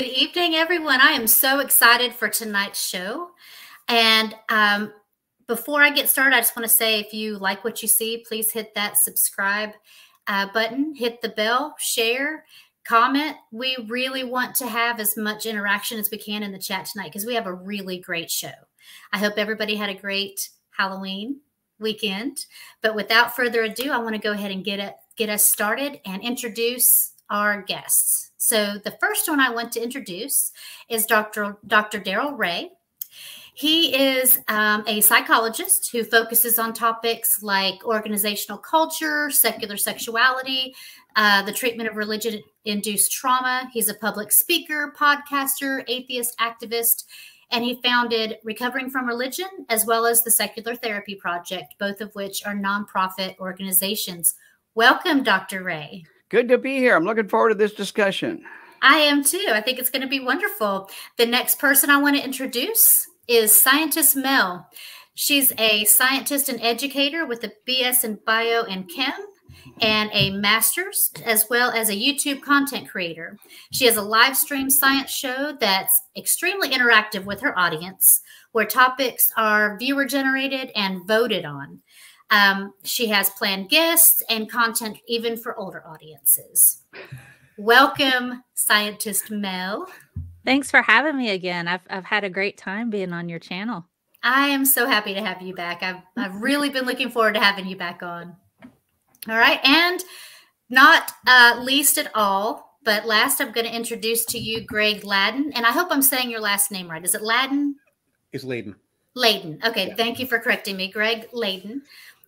Good evening, everyone. I am so excited for tonight's show. And before I get started, I just want to say, if you like what you see, please hit that subscribe button, hit the bell, share, comment. We really want to have as much interaction as we can in the chat tonight because we have a really great show. I hope everybody had a great Halloween weekend. But without further ado, I want to go ahead and get us started and introduce our guests. So the first one I want to introduce is Dr. Darrel Ray. He is a psychologist who focuses on topics like organizational culture, secular sexuality, the treatment of religion-induced trauma. He's a public speaker, podcaster, atheist activist, and he founded Recovering from Religion as well as the Secular Therapy Project, both of which are nonprofit organizations. Welcome, Dr. Ray. Good to be here. I'm looking forward to this discussion. I am too. I think it's going to be wonderful. The next person I want to introduce is Scientist Mel. She's a scientist and educator with a BS in bio and chem and a master's, as well as a YouTube content creator. She has a live stream science show that's extremely interactive with her audience, where topics are viewer generated and voted on. She has planned guests and content even for older audiences. Welcome, Scientist Mel. Thanks for having me again. I've had a great time being on your channel. I am so happy to have you back. I've really been looking forward to having you back on. All right. And not least at all, but last I'm going to introduce to you Greg Laden. And I hope I'm saying your last name right. Is it Laden? It's Laden. Laden. Okay. Yeah. Thank you for correcting me. Greg Laden.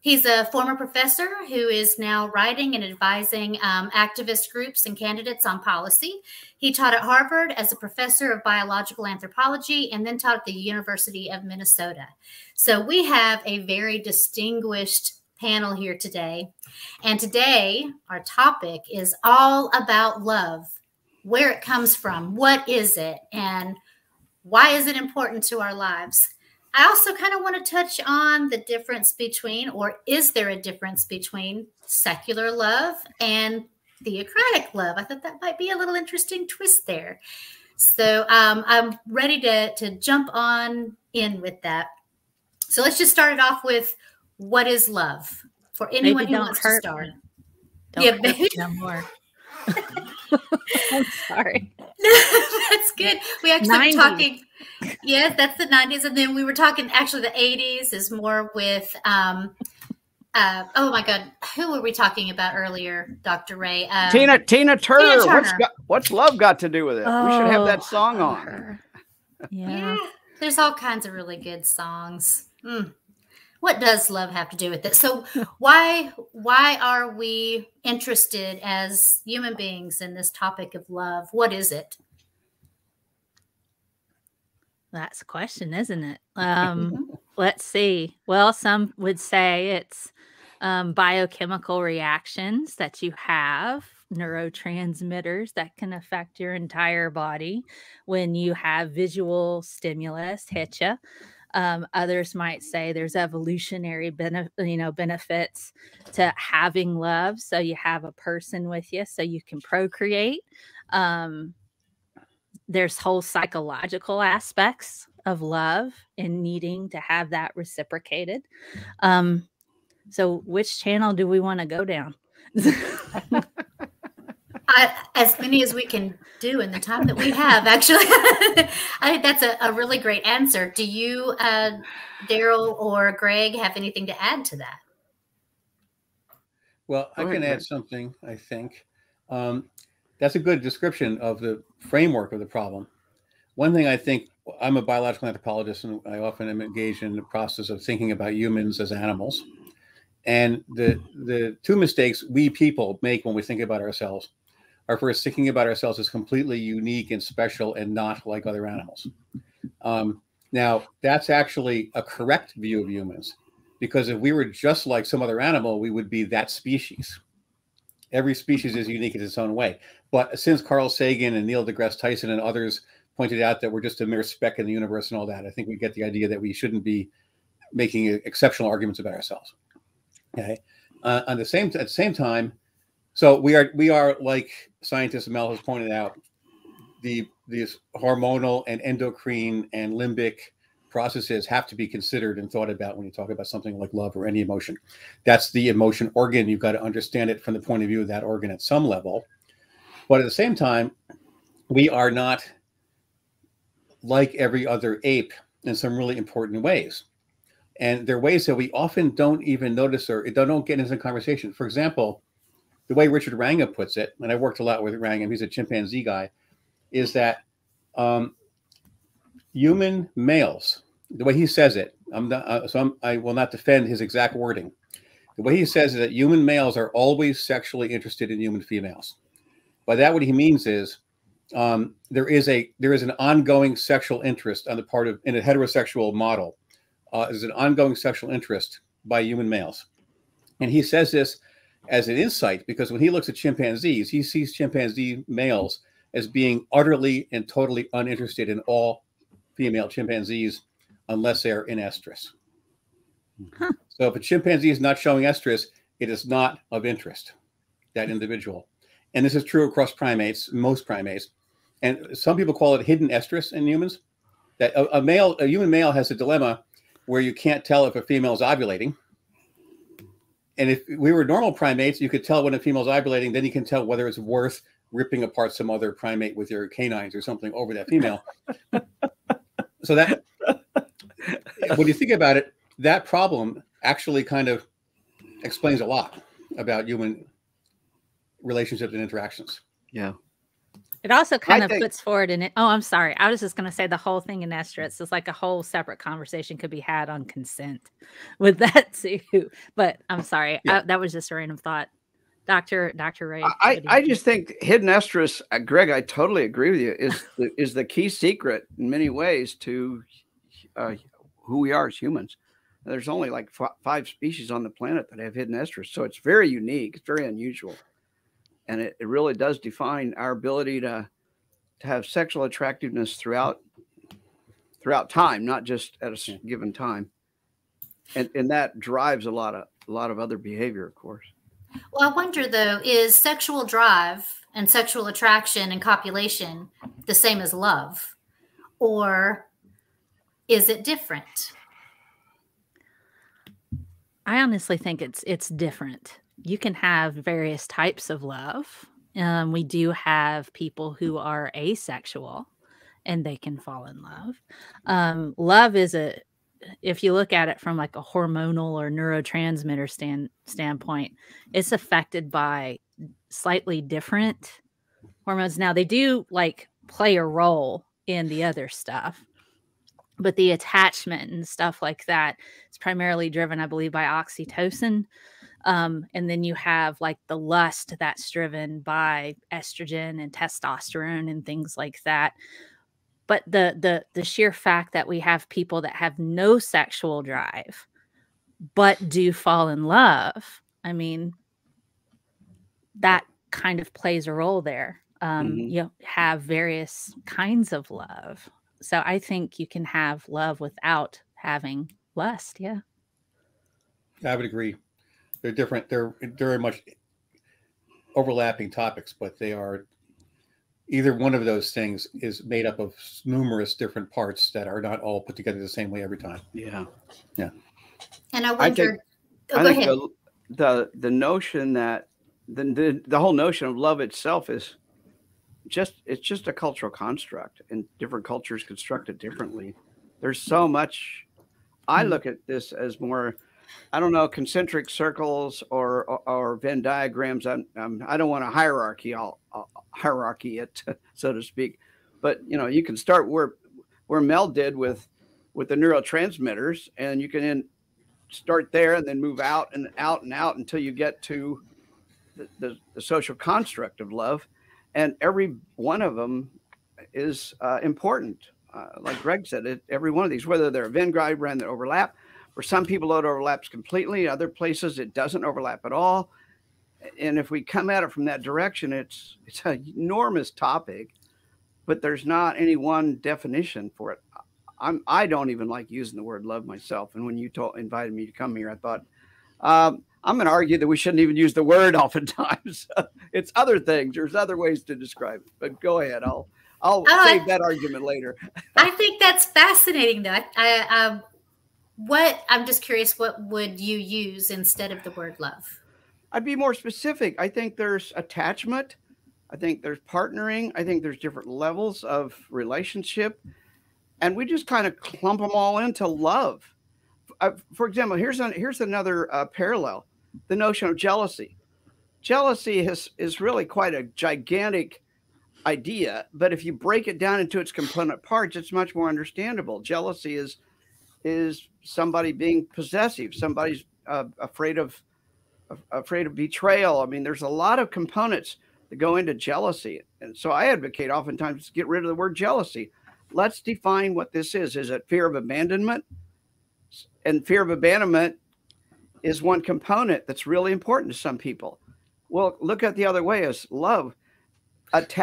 He's a former professor who is now writing and advising activist groups and candidates on policy. He taught at Harvard as a professor of biological anthropology and then taught at the University of Minnesota. So we have a very distinguished panel here today. And today our topic is all about love, where it comes from, what is it, and why is it important to our lives? I also kind of want to touch on the difference between, or is there a difference between secular love and theocratic love? I thought that might be a little interesting twist there. So I'm ready to jump on in with that. So let's just start it off with, what is love? For anyone who wants to start. Don't hurt me no more. I'm sorry. No, that's good. We actually were talking. Yes, that's the 90s. And then we were talking, actually the 80s is more with, oh my God, who were we talking about earlier, Dr. Ray? Tina Turner. Tina Turner. What's love got to do with it? Oh, we should have that song on her. Yeah. There's all kinds of really good songs. Mm. What does love have to do with it? So why are we interested as human beings in this topic of love? What is it? That's the question, isn't it? Let's see. Well, some would say it's biochemical reactions that you have, neurotransmitters that can affect your entire body when you have visual stimulus hit you. Others might say there's evolutionary benefits to having love. So you have a person with you so you can procreate. There's whole psychological aspects of love and needing to have that reciprocated. So which channel do we want to go down? As many as we can do in the time that we have, actually. I think that's a really great answer. Do you, Darrel or Greg, have anything to add to that? Well, I can add something, I think. That's a good description of the framework of the problem. One thing I think, I'm a biological anthropologist, and I often am engaged in the process of thinking about humans as animals. And the two mistakes we people make when we think about ourselves are, first, thinking about ourselves as completely unique and special and not like other animals. Now, that's actually a correct view of humans, because if we were just like some other animal, we would be that species. Every species is unique in its own way. But since Carl Sagan and Neil deGrasse Tyson and others pointed out that we're just a mere speck in the universe and all that, I think we get the idea that we shouldn't be making exceptional arguments about ourselves. Okay. At the same time, so we are like Scientist Mel has pointed out, these hormonal and endocrine and limbic processes have to be considered and thought about when you talk about something like love or any emotion. That's the emotion organ. You've got to understand it from the point of view of that organ at some level. But at the same time, we are not like every other ape in some really important ways. And there are ways that we often don't even notice or don't get into the conversation. For example, the way Richard Wrangham puts it, and I worked a lot with Wrangham, he's a chimpanzee guy, is that human males, the way he says it, I will not defend his exact wording. The way he says it, that human males are always sexually interested in human females. By that, what he means is there is an ongoing sexual interest on the part of, in a heterosexual model, there's an ongoing sexual interest by human males. And he says this as an insight, because when he looks at chimpanzees, he sees chimpanzee males as being utterly and totally uninterested in all female chimpanzees unless they're in estrus. Huh. So if a chimpanzee is not showing estrus, it is not of interest, that individual. And this is true across primates, most primates. And some people call it hidden estrus in humans, that a human male has a dilemma where you can't tell if a female is ovulating. And if we were normal primates, you could tell when a female's ovulating, then you can tell whether it's worth ripping apart some other primate with your canines or something over that female. So that, when you think about it, that problem actually kind of explains a lot about human relationships and interactions. Yeah. It also kind of puts forward in it. Oh, I'm sorry. I was just going to say the whole thing in estrus is like a whole separate conversation could be had on consent with that too. But I'm sorry. Yeah. That was just a random thought. Dr. Ray. I just think hidden estrus, Greg, I totally agree with you, is the key secret in many ways to who we are as humans. There's only like five species on the planet that have hidden estrus. So it's very unique. It's very unusual. And it really does define our ability to have sexual attractiveness throughout time, not just at a given time. And that drives a lot of other behavior, of course. Well, I wonder, though, is sexual drive and sexual attraction and copulation the same as love, or is it different? I honestly think it's different. You can have various types of love. We do have people who are asexual and they can fall in love. Love is if you look at it from like a hormonal or neurotransmitter standpoint, it's affected by slightly different hormones. Now they do like play a role in the other stuff, but the attachment and stuff like that is primarily driven, I believe, by oxytocin. And then you have like the lust that's driven by estrogen and testosterone and things like that. But the sheer fact that we have people that have no sexual drive, but do fall in love, I mean, that kind of plays a role there. You have various kinds of love. So I think you can have love without having lust. Yeah. I would agree. They're different. They're very much overlapping topics, but they are, either one of those things is made up of numerous different parts that are not all put together the same way every time. Yeah. Yeah. And I wonder, I think the notion that the whole notion of love itself is just a cultural construct, and different cultures construct it differently. There's so much. I look at this as more, I don't know, concentric circles or Venn diagrams. I don't want a hierarchy. I'll hierarchy it, so to speak. But you know, you can start where Mel did with the neurotransmitters, and you can start there and then move out and out and out until you get to the social construct of love. And every one of them is important. Like Greg said, every one of these, whether they're a Venn diagram that overlap. For some people, it overlaps completely. Other places, it doesn't overlap at all. And if we come at it from that direction, it's an enormous topic, but there's not any one definition for it. I don't even like using the word love myself. And when you invited me to come here, I thought, I'm going to argue that we shouldn't even use the word oftentimes. It's other things. There's other ways to describe it. But go ahead. I'll I'll save that argument later. I think that's fascinating, though. I'm just curious, what would you use instead of the word love? I'd be more specific. I think there's attachment. I think there's partnering. I think there's different levels of relationship. And we just kind of clump them all into love. For example, here's another parallel, the notion of jealousy. Jealousy is really quite a gigantic idea, but if you break it down into its component parts, it's much more understandable. Jealousy is somebody being possessive, somebody's afraid of betrayal. I mean, there's a lot of components that go into jealousy. And so I advocate oftentimes to get rid of the word jealousy. Let's define what this is. Is it fear of abandonment? And fear of abandonment is one component that's really important to some people. Well, look at the other way as love.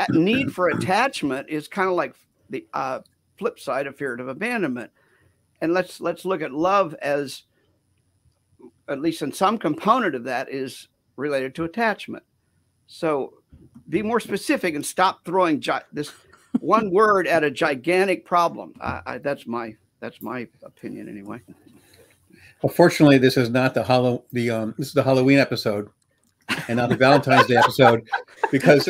Need for attachment is kind of like the flip side of fear of abandonment. And let's look at love as, at least in some component of that, is related to attachment. So be more specific and stop throwing this one word at a gigantic problem. That's my opinion anyway. Well, fortunately, this is not the this is the Halloween episode and not the Valentine's Day episode, because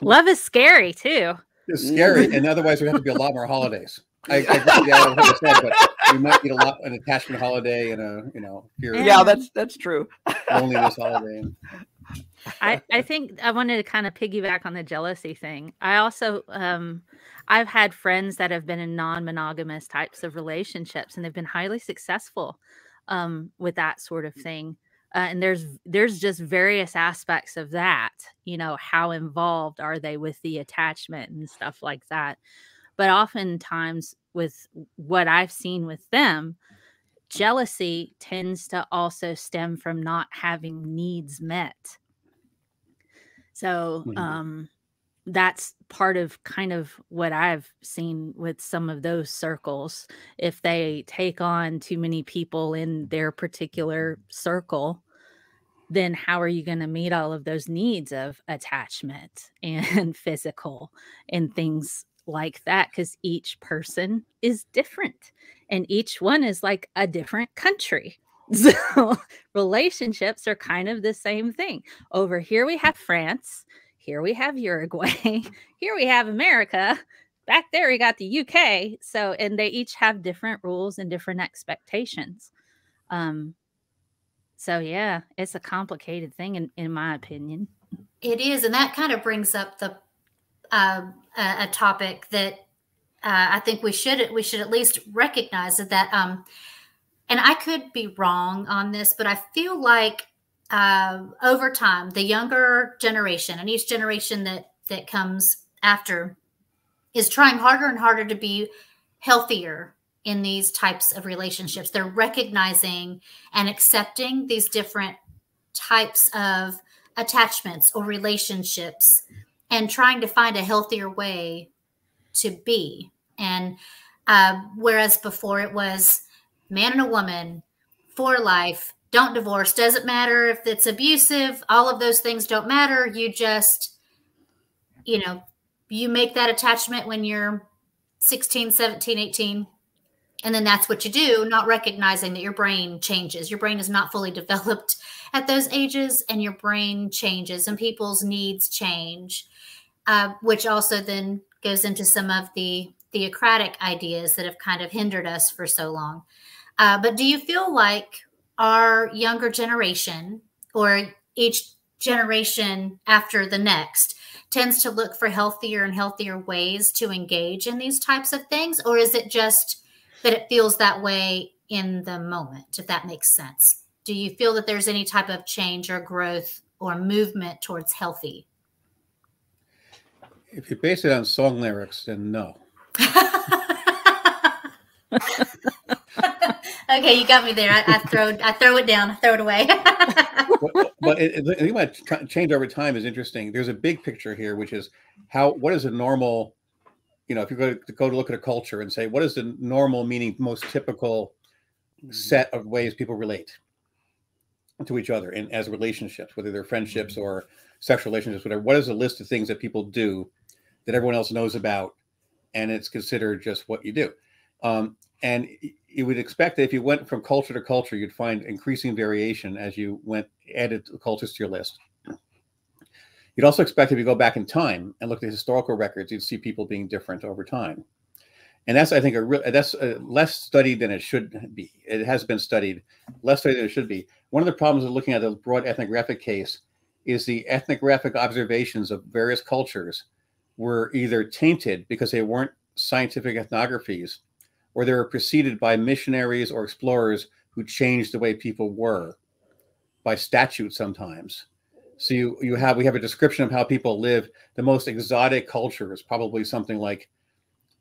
love is scary too. It's scary, and otherwise we have to be a lot more holidays. I agree with what you said, but we might need an attachment holiday and a fear. Yeah, that's true. Only this holiday. I think I wanted to kind of piggyback on the jealousy thing. I also, I've had friends that have been in non-monogamous types of relationships, and they've been highly successful with that sort of thing. And there's just various aspects of that, how involved are they with the attachment and stuff like that. But oftentimes with what I've seen with them, jealousy tends to also stem from not having needs met. So that's part of kind of what I've seen with some of those circles. If they take on too many people in their particular circle, then how are you going to meet all of those needs of attachment and physical and things like that? Because each person is different and each one is like a different country. So relationships are kind of the same thing. Over here we have France, here we have Uruguay, here we have America, back there we got the UK. So, and they each have different rules and different expectations. So yeah, it's a complicated thing in my opinion. It is, and that kind of brings up the a topic that I think we should at least recognize that and I could be wrong on this, but I feel like over time, the younger generation and each generation that comes after is trying harder and harder to be healthier in these types of relationships. They're recognizing and accepting these different types of attachments or relationships and trying to find a healthier way to be. And whereas before it was, man and a woman for life, don't divorce, doesn't matter if it's abusive, all of those things don't matter. You just, you make that attachment when you're 16, 17, 18, and then that's what you do, not recognizing that your brain changes. Your brain is not fully developed at those ages, and your brain changes and people's needs change, which also then goes into some of the theocratic ideas that have kind of hindered us for so long. But do you feel like our younger generation, or each generation after the next, tends to look for healthier and healthier ways to engage in these types of things? Or is it just that it feels that way in the moment, if that makes sense? Do you feel that there's any type of change or growth or movement towards healthy? If you base it on song lyrics, then no. Okay, you got me there. I throw it down, I throw it away. But I think about change over time is interesting. There's a big picture here, which is what is a normal, if you go to look at a culture and say, what is the normal, meaning most typical set of ways people relate to each other and as relationships, whether they're friendships or sexual relationships, whatever, what is the list of things that people do that everyone else knows about, and it's considered just what you do. And you would expect that if you went from culture to culture, you'd find increasing variation as you added cultures to your list. You'd also expect if you go back in time and look at historical records, you'd see people being different over time. And that's, I think, less studied than it should be. It has been studied, less studied than it should be. One of the problems of looking at the broad ethnographic case is the ethnographic observations of various cultures were either tainted because they weren't scientific ethnographies, or they were preceded by missionaries or explorers who changed the way people were by statute sometimes. So we have a description of how people live. The most exotic culture is probably something like,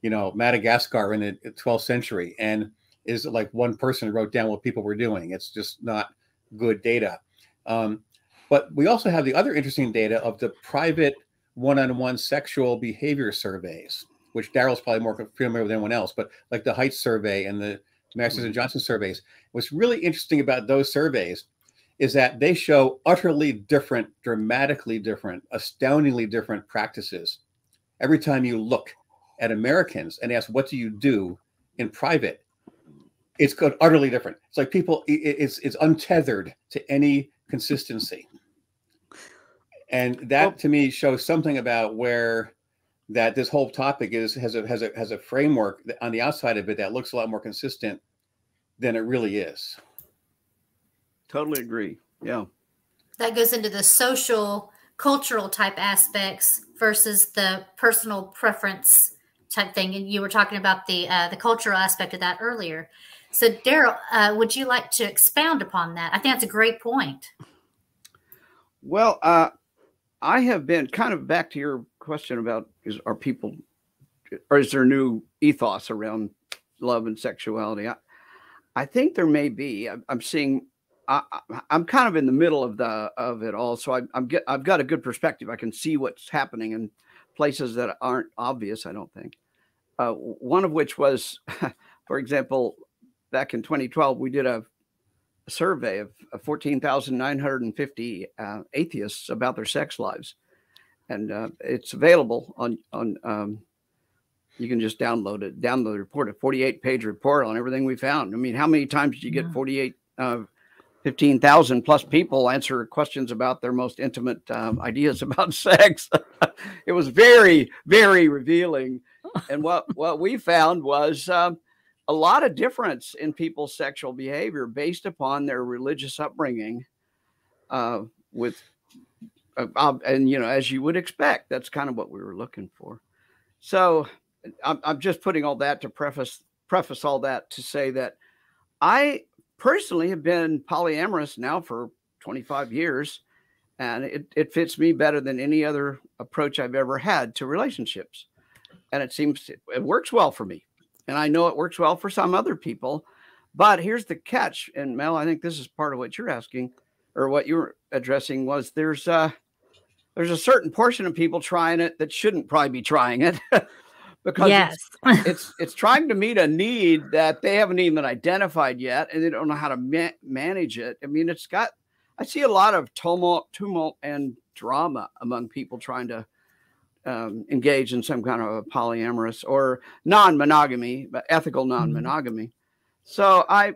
you know, Madagascar in the 12th century, and is like one person wrote down what people were doing. It's just not good data. But we also have the other interesting data of the private one-on-one sexual behavior surveys, which Darrel's probably more familiar with anyone else, but like the Heights survey and the Masters and Johnson surveys. What's really interesting about those surveys is that they show utterly different, dramatically different, astoundingly different practices. Every time you look at Americans and ask, what do you do in private? It's utterly different. It's like people, it's untethered to any consistency. And that to me shows something about where that this whole topic has a framework on the outside of it that looks a lot more consistent than it really is. Totally agree. Yeah. That goes into the social, cultural type aspects versus the personal preference type thing. And you were talking about the cultural aspect of that earlier. So Darrel, would you like to expound upon that? I think that's a great point. Well, I have been kind of back to your question about is there a new ethos around love and sexuality? I think there may be. I'm kind of in the middle of it all, so I've got a good perspective. I can see what's happening in places that aren't obvious, I don't think. One of which was, for example, back in 2012, we did a survey of 14,950 atheists about their sex lives. And it's available on you can just download it, download the report, a 48-page report on everything we found. I mean, how many times did you get 15,000 plus people answer questions about their most intimate ideas about sex? It was very, very revealing. And what we found was a lot of difference in people's sexual behavior based upon their religious upbringing and, you know, as you would expect, that's kind of what we were looking for. So I'm just putting all that to preface all that to say that I personally have been polyamorous now for 25 years, and it fits me better than any other approach I've ever had to relationships. And it seems it works well for me. And I know it works well for some other people, but here's the catch. And Mel, I think this is part of what you're asking or what you were addressing was there's a certain portion of people trying it that shouldn't probably be trying it because yes. it's trying to meet a need that they haven't even identified yet, and they don't know how to manage it. I mean, I see a lot of tumult and drama among people trying to engage in some kind of a polyamorous or non-monogamy, but ethical non-monogamy. So I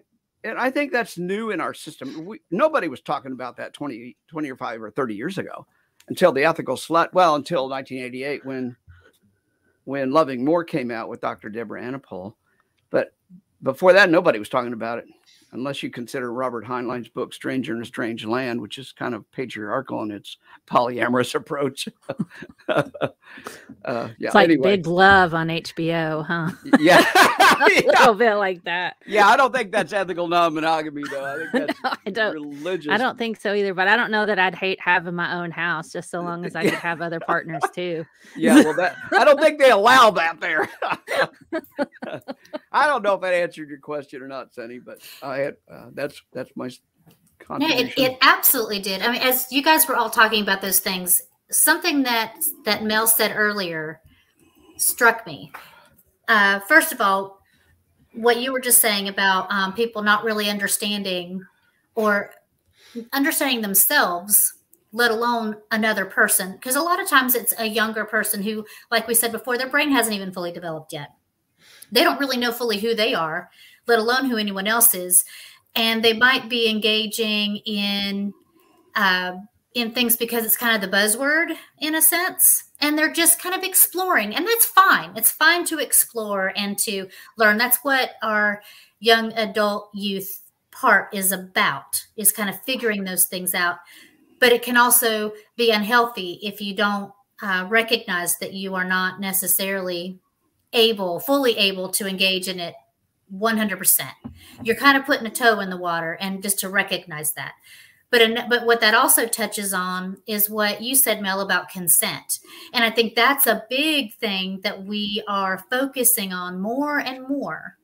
think that's new in our system. Nobody was talking about that 20 or 5 or 30 years ago until the ethical slut, well, until 1988 when Loving More came out with Dr. Deborah Anapol. But before that, nobody was talking about it, unless you consider Robert Heinlein's book, Stranger in a Strange Land, which is kind of patriarchal in its polyamorous approach. Yeah, it's like anyway. Big Love on HBO, huh? Yeah. A little bit like that. Yeah, I don't think that's ethical non-monogamy, though. I think that's religious. I don't think so either, but I don't know that I'd hate having my own house just so long as I could have other partners, too. Yeah, well, I don't think they allow that there. I don't know if that answered your question or not, Sunny, but that's my contribution. No, it absolutely did. I mean, as you guys were all talking about those things, something that Mel said earlier struck me. First of all, what you were just saying about people not really understanding or understanding themselves let alone another person. Because a lot of times it's a younger person who, like we said before, their brain hasn't even fully developed yet. They don't really know fully who they are, let alone who anyone else is. And they might be engaging in things because it's kind of the buzzword in a sense. And they're just kind of exploring. And that's fine. It's fine to explore and to learn. That's what our young adult youth part is about, is kind of figuring those things out. But it can also be unhealthy if you don't recognize that you are not necessarily able, fully able to engage in it 100%. You're kind of putting a toe in the water, and just to recognize that. But what that also touches on is what you said, Mel, about consent. And I think that's a big thing that we are focusing on more and more,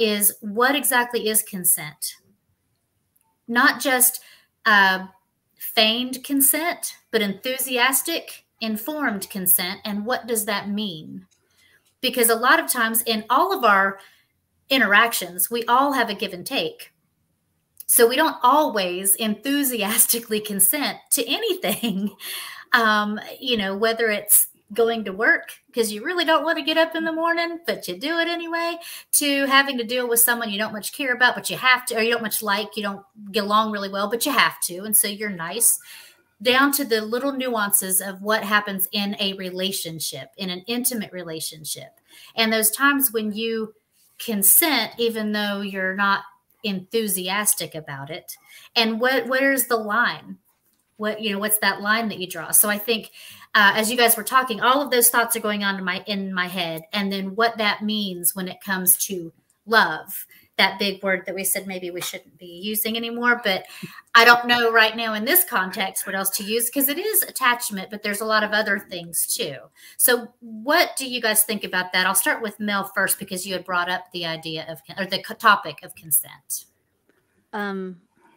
is what exactly is consent? Not just feigned consent, but enthusiastic, informed consent. And what does that mean? Because a lot of times in all of our interactions, we all have a give and take. So we don't always enthusiastically consent to anything, you know, whether it's going to work because you really don't want to get up in the morning, but you do it anyway, to having to deal with someone you don't much care about, but you have to, or you don't much like, you don't get along really well, but you have to. And so you're nice, down to the little nuances of what happens in a relationship, in an intimate relationship. And those times when you consent, even though you're not enthusiastic about it. And where's the line? What's that line that you draw? So I think as you guys were talking, all of those thoughts are going on in my head. And then what that means when it comes to love, that big word that we said maybe we shouldn't be using anymore, but I don't know right now in this context what else to use, because it is attachment, but there's a lot of other things too. So what do you guys think about that? I'll start with Mel first, because you had brought up the idea of, or the topic of, consent.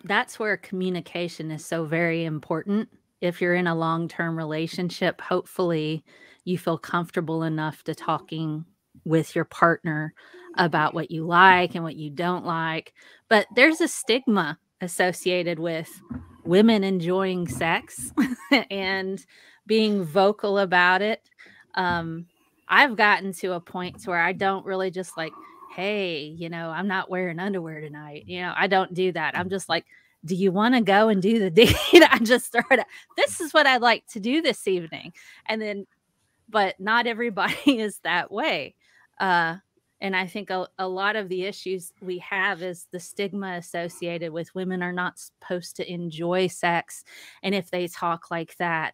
That's where communication is so very important. If you're in a long-term relationship, hopefully you feel comfortable enough to talking with your partner about what you like and what you don't like. But there's a stigma associated with women enjoying sex and being vocal about it. I've gotten to a point where I don't really just like, hey, you know, I'm not wearing underwear tonight. You know, I don't do that. I'm just like, do you want to go and do the deed? I just started, this is what I'd like to do this evening. And then, but not everybody is that way. And I think a lot of the issues we have is the stigma associated with women are not supposed to enjoy sex. And if they talk like that,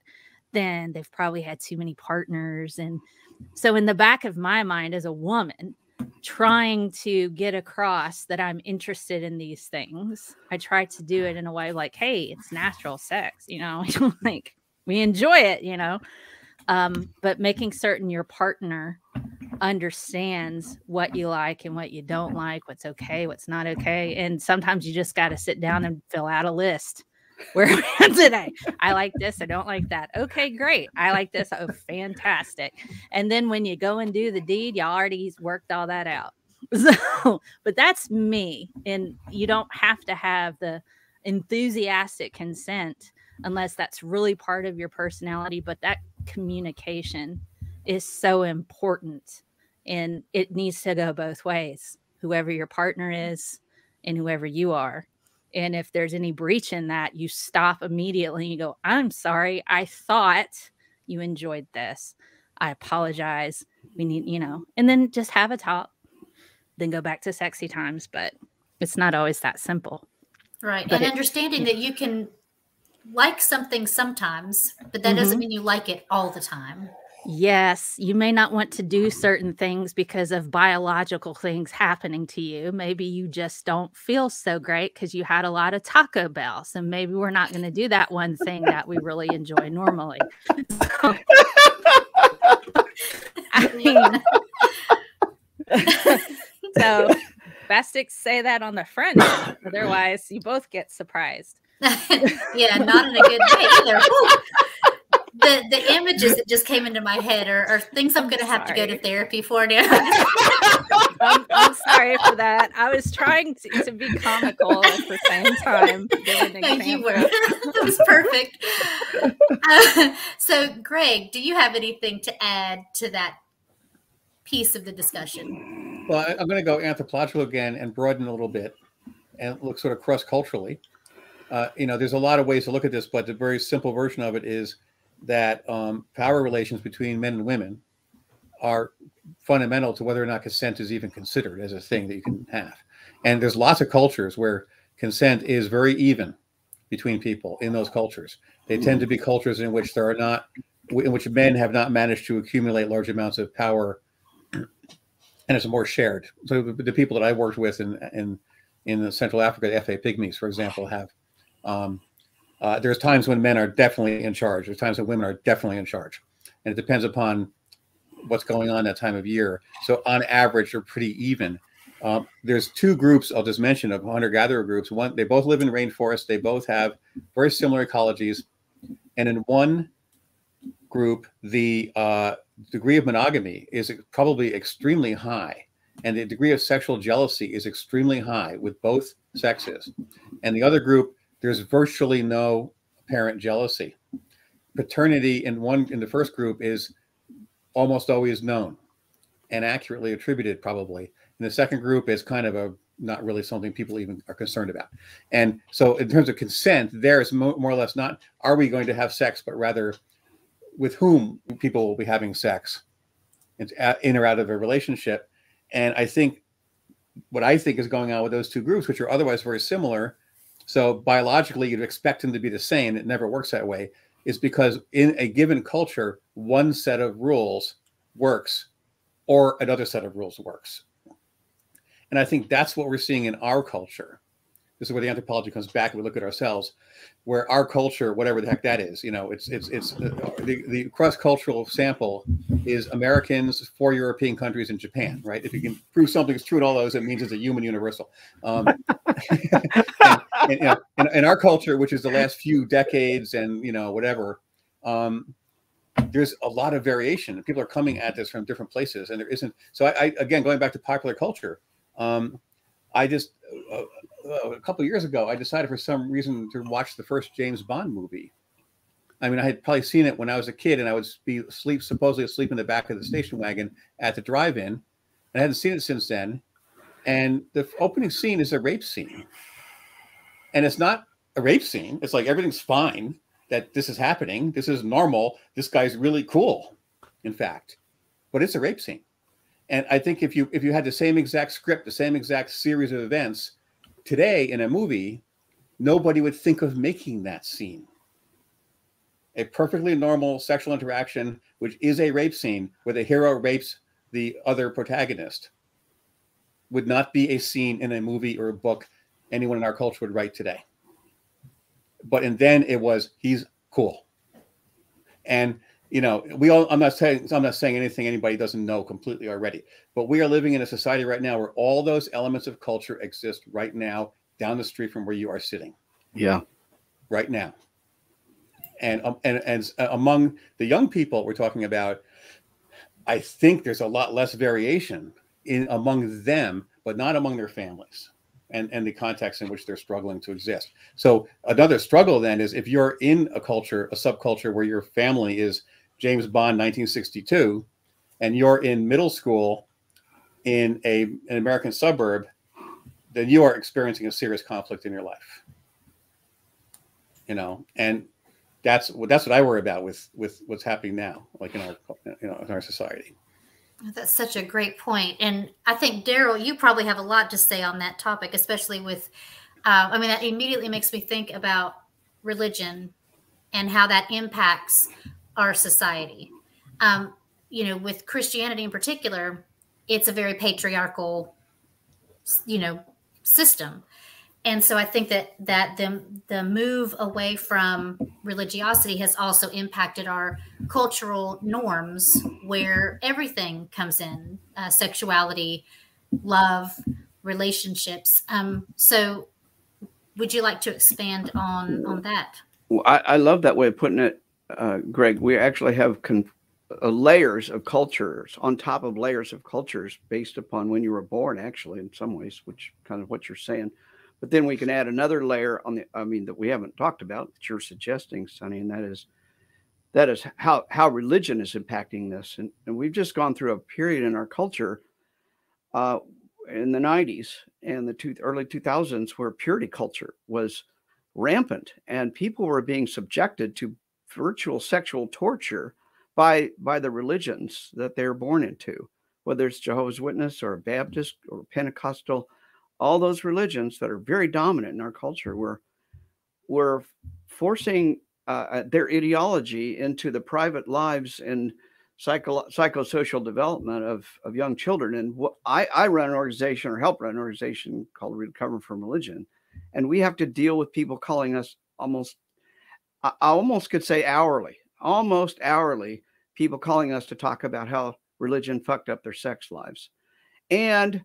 then they've probably had too many partners. And so in the back of my mind as a woman trying to get across that I'm interested in these things, I try to do it in a way like, hey, it's natural sex, you know, like we enjoy it, you know. But making certain your partner understands what you like and what you don't like, what's okay, what's not okay. And sometimes you just got to sit down and fill out a list. Where am I today? I like this. I don't like that. Okay, great. I like this. Oh, fantastic. And then when you go and do the deed, you already worked all that out. So, but that's me. And you don't have to have the enthusiastic consent unless that's really part of your personality. But that communication is so important, and it needs to go both ways, whoever your partner is and whoever you are. And if there's any breach in that, you stop immediately and you go, I'm sorry, I thought you enjoyed this. I apologize. We need, you know, and then just have a talk, then go back to sexy times. But it's not always that simple. Right. But and understanding that you can like something sometimes, but that doesn't mean you like it all the time. Yes, you may not want to do certain things because of biological things happening to you. Maybe you just don't feel so great because you had a lot of Taco Bell. So maybe we're not going to do that one thing that we really enjoy normally. So, so best to say that on the front end. Otherwise, you both get surprised. Yeah, not in a good way either. The images that just came into my head are things I'm going to have to go to therapy for now. I'm sorry for that. I was trying to be comical at the same time. No, you were. Sounds perfect. So, Greg, do you have anything to add to that piece of the discussion? Well, I'm going to go anthropological again and broaden a little bit and look sort of cross-culturally. You know, there's a lot of ways to look at this, but the very simple version of it is that power relations between men and women are fundamental to whether or not consent is even considered as a thing that you can have. And there's lots of cultures where consent is very even between people in those cultures. They tend to be cultures in which there are not, in which men have not managed to accumulate large amounts of power, and it's more shared. So the people that I worked with in Central Africa, the F.A. Pygmies, for example, have, there's times when men are definitely in charge. There's times when women are definitely in charge. And it depends upon what's going on that time of year. So on average, they're pretty even. There's two groups I'll just mention of hunter-gatherer groups. One, they both live in rainforests. They both have very similar ecologies. And in one group, the degree of monogamy is probably extremely high. And the degree of sexual jealousy is extremely high with both sexes. And the other group, there's virtually no apparent jealousy. Paternity in the first group is almost always known and accurately attributed, probably. And the second group is kind of a not really something people even are concerned about. And so in terms of consent, there is more or less not, are we going to have sex, but rather with whom people will be having sex in or out of a relationship. And I think what I think is going on with those two groups, which are otherwise very similar, so biologically you'd expect them to be the same, it never works that way, is because in a given culture, one set of rules works or another set of rules works. And I think that's what we're seeing in our culture. This is where the anthropology comes back and we look at ourselves, where our culture, whatever the heck that is, you know, the cross-cultural sample is Americans, 4 European countries, and Japan, right? If you can prove something's true in all those, it means it's a human universal. And our culture, which is the last few decades and, you know, whatever, there's a lot of variation. People are coming at this from different places, and there isn't. So I again, going back to popular culture, I just, a couple of years ago, I decided for some reason to watch the first James Bond movie. I mean, I had probably seen it when I was a kid, and I would be supposedly asleep in the back of the station wagon at the drive-in, and I hadn't seen it since then. And the opening scene is a rape scene. And it's not a rape scene. It's like everything's fine, that this is happening. This is normal. This guy's really cool, in fact. But it's a rape scene. And I think if you had the same exact script, the same exact series of events today in a movie, nobody would think of making that scene. A perfectly normal sexual interaction, which is a rape scene where the hero rapes the other protagonist, would not be a scene in a movie or a book anyone in our culture would write today. But and then it was, he's cool. And you know, we all, I'm not saying anything anybody doesn't know completely already, but we are living in a society right now where all those elements of culture exist right now, down the street from where you are sitting. Yeah. Right now. And among the young people we're talking about, I think there's a lot less variation in among them, but not among their families and the context in which they're struggling to exist. So another struggle then is if you're in a culture, a subculture where your family is James Bond 1962, and you're in middle school in an American suburb, then you are experiencing a serious conflict in your life. You know, and that's what I worry about with what's happening now, like in our, you know, in our society. That's such a great point. And I think, Darrel, you probably have a lot to say on that topic, especially with, I mean, that immediately makes me think about religion and how that impacts our society. You know, with Christianity in particular, it's a very patriarchal, you know, system. And so I think that the move away from religiosity has also impacted our cultural norms where everything comes in, sexuality, love, relationships. So would you like to expand on that? Well, I love that way of putting it. Greg, we actually have layers of cultures on top of layers of cultures based upon when you were born, actually, in some ways, which kind of what you're saying. But then we can add another layer on the, that we haven't talked about that you're suggesting, Sonny, and that is how religion is impacting this. And we've just gone through a period in our culture in the 90s and the early 2000s where purity culture was rampant and people were being subjected to virtual sexual torture by the religions that they're born into, whether it's Jehovah's Witness or Baptist or Pentecostal, all those religions that are very dominant in our culture were forcing their ideology into the private lives and psychosocial development of young children. And I run an organization, or help run an organization, called Recovering from Religion. And we have to deal with people calling us almost, I almost could say hourly, almost hourly, people calling us to talk about how religion fucked up their sex lives. And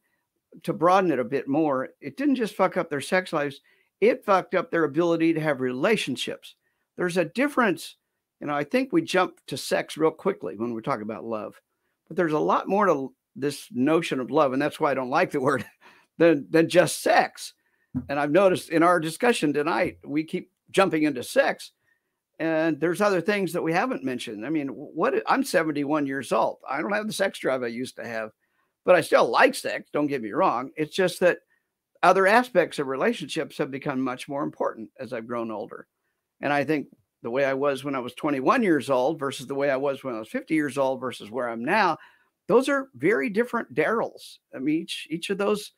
to broaden it a bit more, it didn't just fuck up their sex lives, it fucked up their ability to have relationships. There's a difference. You know, I think we jump to sex real quickly when we talk about love, but there's a lot more to this notion of love. And that's why I don't like the word than just sex. And I've noticed in our discussion tonight, we keep jumping into sex, and there's other things that we haven't mentioned. I mean, I'm 71 years old. I don't have the sex drive I used to have, but I still like sex. Don't get me wrong. It's just that other aspects of relationships have become much more important as I've grown older. And I think the way I was when I was 21 years old versus the way I was when I was 50 years old versus where I'm now, those are very different Darrels. I mean, each of those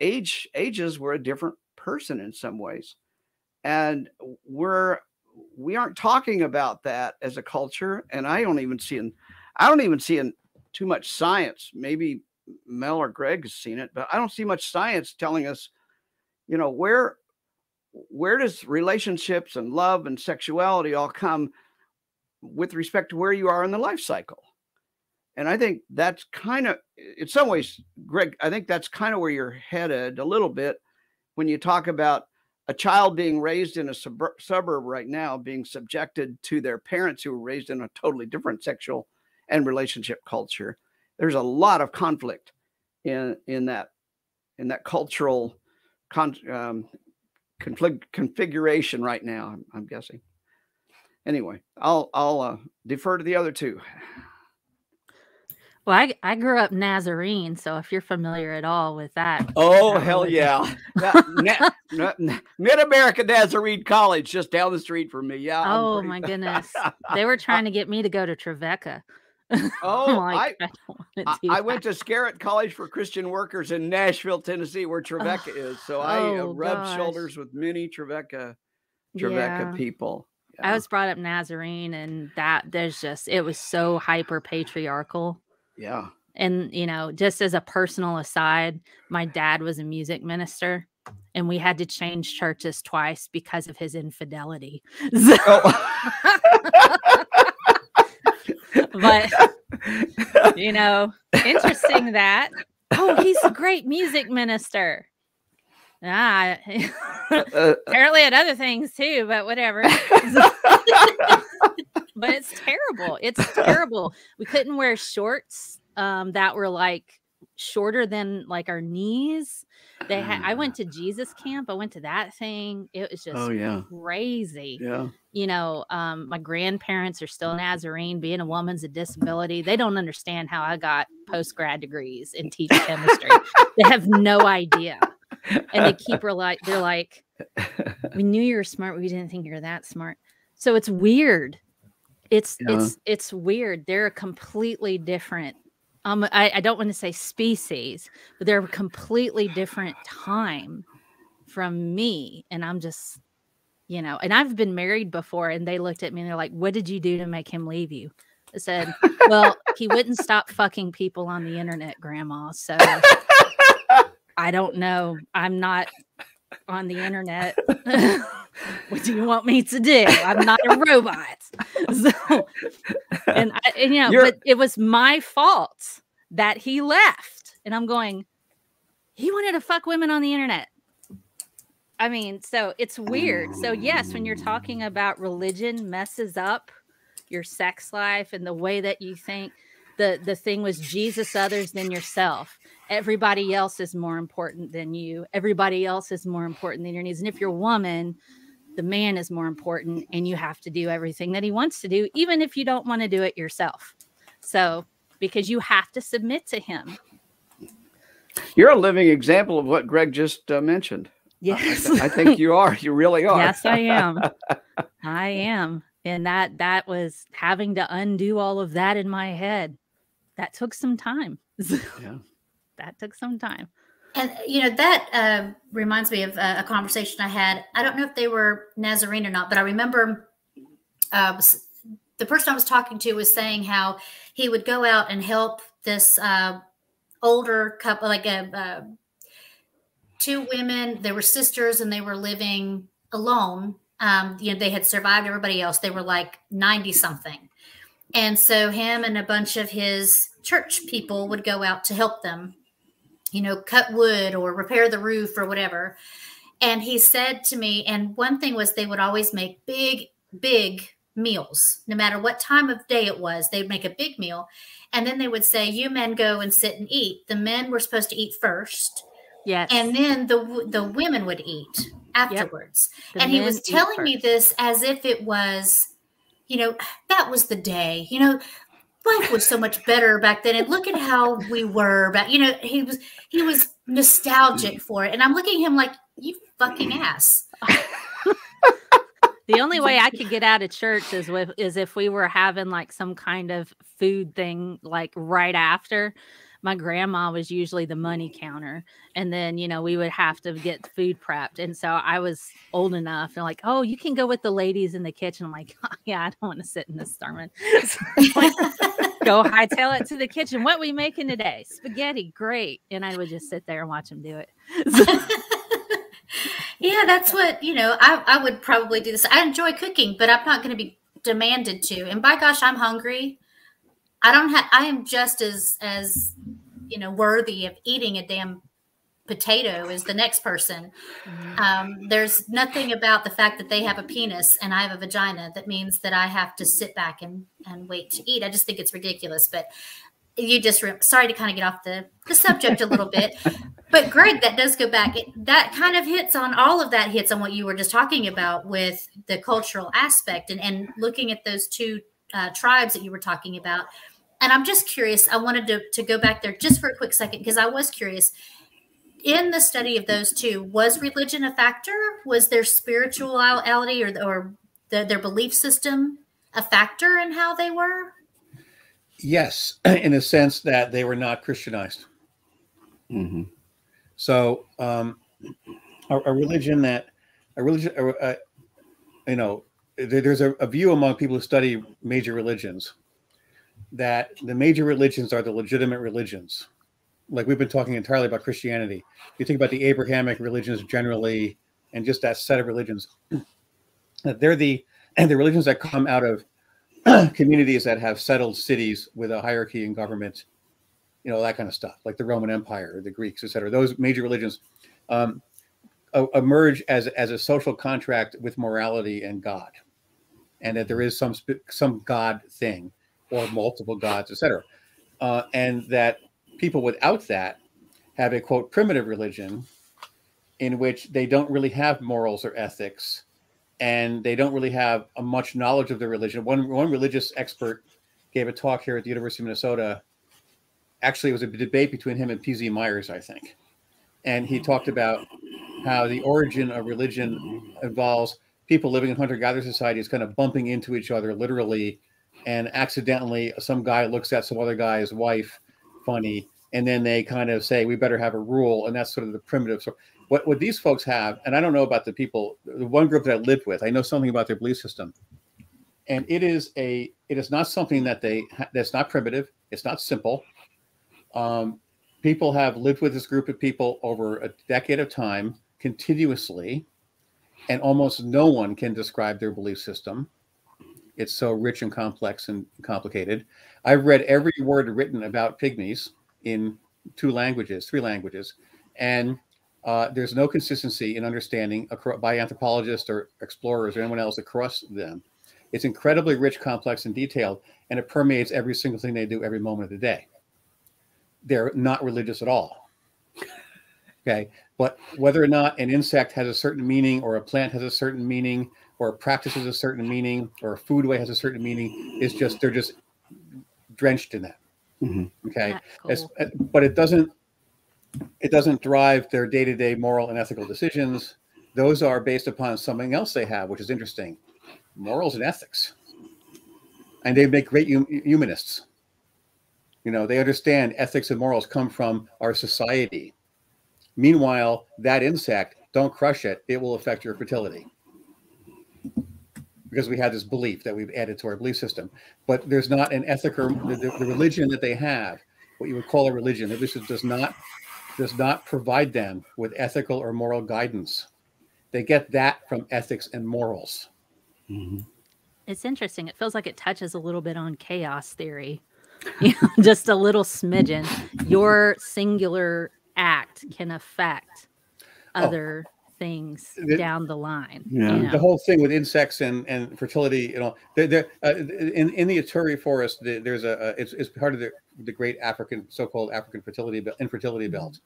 ages were a different person in some ways. And we aren't talking about that as a culture. And I don't even see too much science. Maybe Mel or Greg has seen it, but I don't see much science telling us, you know, where does relationships and love and sexuality all come with respect to where you are in the life cycle. And I think that's kind of, in some ways, Greg, I think that's kind of where you're headed a little bit when you talk about a child being raised in a suburb right now, being subjected to their parents who were raised in a totally different sexual and relationship culture. There's a lot of conflict in that cultural configuration right now, I'm guessing. Anyway, I'll defer to the other two. Well, I grew up Nazarene, so if you're familiar at all with that. Oh, hell yeah. Mid America Nazarene College, just down the street from me. Yeah. Oh, my goodness. They were trying to get me to go to Trevecca. Oh, like, I went to Scarritt College for Christian Workers in Nashville, Tennessee, where Trevecca is. So I rubbed shoulders with many Trevecca people. Yeah. I was brought up Nazarene, and it was so hyper patriarchal. Yeah. And, you know, just as a personal aside, my dad was a music minister, and we had to change churches twice because of his infidelity. So but, you know, interesting that, he's a great music minister. Apparently at other things too, but whatever. But it's terrible. It's terrible. We couldn't wear shorts that were like shorter than like our knees. I went to Jesus camp. I went to that thing. It was just crazy. Yeah. You know, my grandparents are still Nazarene. Being a woman's a disability. They don't understand how I got post-grad degrees and teach chemistry. They have no idea. And they keep they're like, we knew you were smart. We didn't think you were that smart. So it's weird. It's weird. They're a completely different. I don't want to say species, but they're a completely different time from me. And I'm just, you know, and I've been married before, and they looked at me and they're like, "What did you do to make him leave you?" I said, "Well, he wouldn't stop fucking people on the internet, Grandma. So I don't know. I'm not on the internet." What do you want me to do? I'm not a robot. So, and you know, but it was my fault that he left. And I'm going, he wanted to fuck women on the internet. I mean, so it's weird. So yes, when you're talking about religion messes up your sex life and the way that you think, The thing was Jesus others than yourself. Everybody else is more important than you. Everybody else is more important than your needs. And if you're a woman, the man is more important, and you have to do everything that he wants to do, even if you don't want to do it yourself. So, because you have to submit to him. You're a living example of what Greg just mentioned. Yes. I think you are. You really are. Yes, I am. I am. And that was having to undo all of that in my head. That took some time. Yeah. That took some time. And, you know, that reminds me of a conversation I had. I don't know if they were Nazarene or not, but I remember the person I was talking to was saying how he would go out and help this older couple, like two women. They were sisters and they were living alone. You know, they had survived everybody else. They were like 90 something. And so him and a bunch of his church people would go out to help them, you know, cut wood or repair the roof or whatever. And he said to me, and one thing was they would always make big, big meals, no matter what time of day it was, they'd make a big meal. And then they would say, you men go and sit and eat. The men were supposed to eat first. Yes. And then the women would eat afterwards. Yep. And he was telling me this as if it was, you know, that was the day, you know, life was so much better back then. And look at how we were back. You know, he was nostalgic for it. And I'm looking at him like, you fucking ass. The only way I could get out of church is if we were having like some kind of food thing, like right after. My grandma was usually the money counter. And then, you know, we would have to get food prepped. And so I was old enough and like, oh, you can go with the ladies in the kitchen. I'm like, oh, yeah, I don't want to sit in this sermon. So like, go hightail it to the kitchen. What are we making today? Spaghetti. Great. And I would just sit there and watch them do it. So. Yeah, that's what, you know, I would probably do this. I enjoy cooking, but I'm not going to be demanded to. And by gosh, I'm hungry. I am just as, you know, worthy of eating a damn potato as the next person. There's nothing about the fact that they have a penis and I have a vagina that means that I have to sit back and wait to eat. I just think it's ridiculous, but sorry to kind of get off the subject a little bit, but Greg, that does go back. That kind of hits on all of that hits on what you were just talking about with the cultural aspect and looking at those two tribes that you were talking about. And I'm just curious. I wanted to go back there just for a quick second because I was curious. In the study of those two, was religion a factor? Was their spirituality or their belief system a factor in how they were? Yes, in a sense that they were not Christianized. Mm-hmm. So a religion, you know, there's a view among people who study major religions that the major religions are the legitimate religions. Like we've been talking entirely about Christianity. You think about the Abrahamic religions generally, and just that set of religions. They're the religions that come out of communities that have settled cities with a hierarchy in government, you know, that kind of stuff, like the Roman Empire, the Greeks, etc. Those major religions emerge as a social contract with morality and God, and that there is some God thing or multiple gods, etc. And that people without that have a, quote, primitive religion in which they don't really have morals or ethics, and they don't really have a much knowledge of their religion. One religious expert gave a talk here at the University of Minnesota. Actually, it was a debate between him and P.Z. Myers, I think. And he talked about how the origin of religion involves people living in hunter-gatherer societies kind of bumping into each other literally, and accidentally some guy looks at some other guy's wife funny, and then they kind of say, we better have a rule, and that's sort of the primitive. So what these folks have, and I don't know about the people, the one group that I lived with, I know something about their belief system, and it is not something that's not primitive, it's not simple. People have lived with this group of people over a decade of time continuously, and almost no one can describe their belief system. It's so rich and complex and complicated. I've read every word written about Pygmies in 3 languages, and there's no consistency in understanding by anthropologists or explorers or anyone else across them. It's incredibly rich, complex, and detailed, and it permeates every single thing they do every moment of the day. They're not religious at all. Okay, but whether or not an insect has a certain meaning, or a plant has a certain meaning, or a practice has a certain meaning, or a foodway has a certain meaning, it's just, they're just drenched in that. Mm-hmm. Okay, cool. But it doesn't drive their day-to-day moral and ethical decisions. Those are based upon something else they have, which is interesting: morals and ethics. And they make great humanists. You know, they understand ethics and morals come from our society. Meanwhile, that insect, don't crush it, it will affect your fertility, because we have this belief that we've added to our belief system. But there's not an ethic, or the religion that they have, what you would call a religion, the religion does not provide them with ethical or moral guidance. They get that from ethics and morals. Mm-hmm. It's interesting. It feels like it touches a little bit on chaos theory, you know, just a little smidgen. Your singular act can affect other things down the line. Yeah. You know? The whole thing with insects and fertility, you know, in the Aturi forest, there's it's part of the great African, so-called African infertility belt.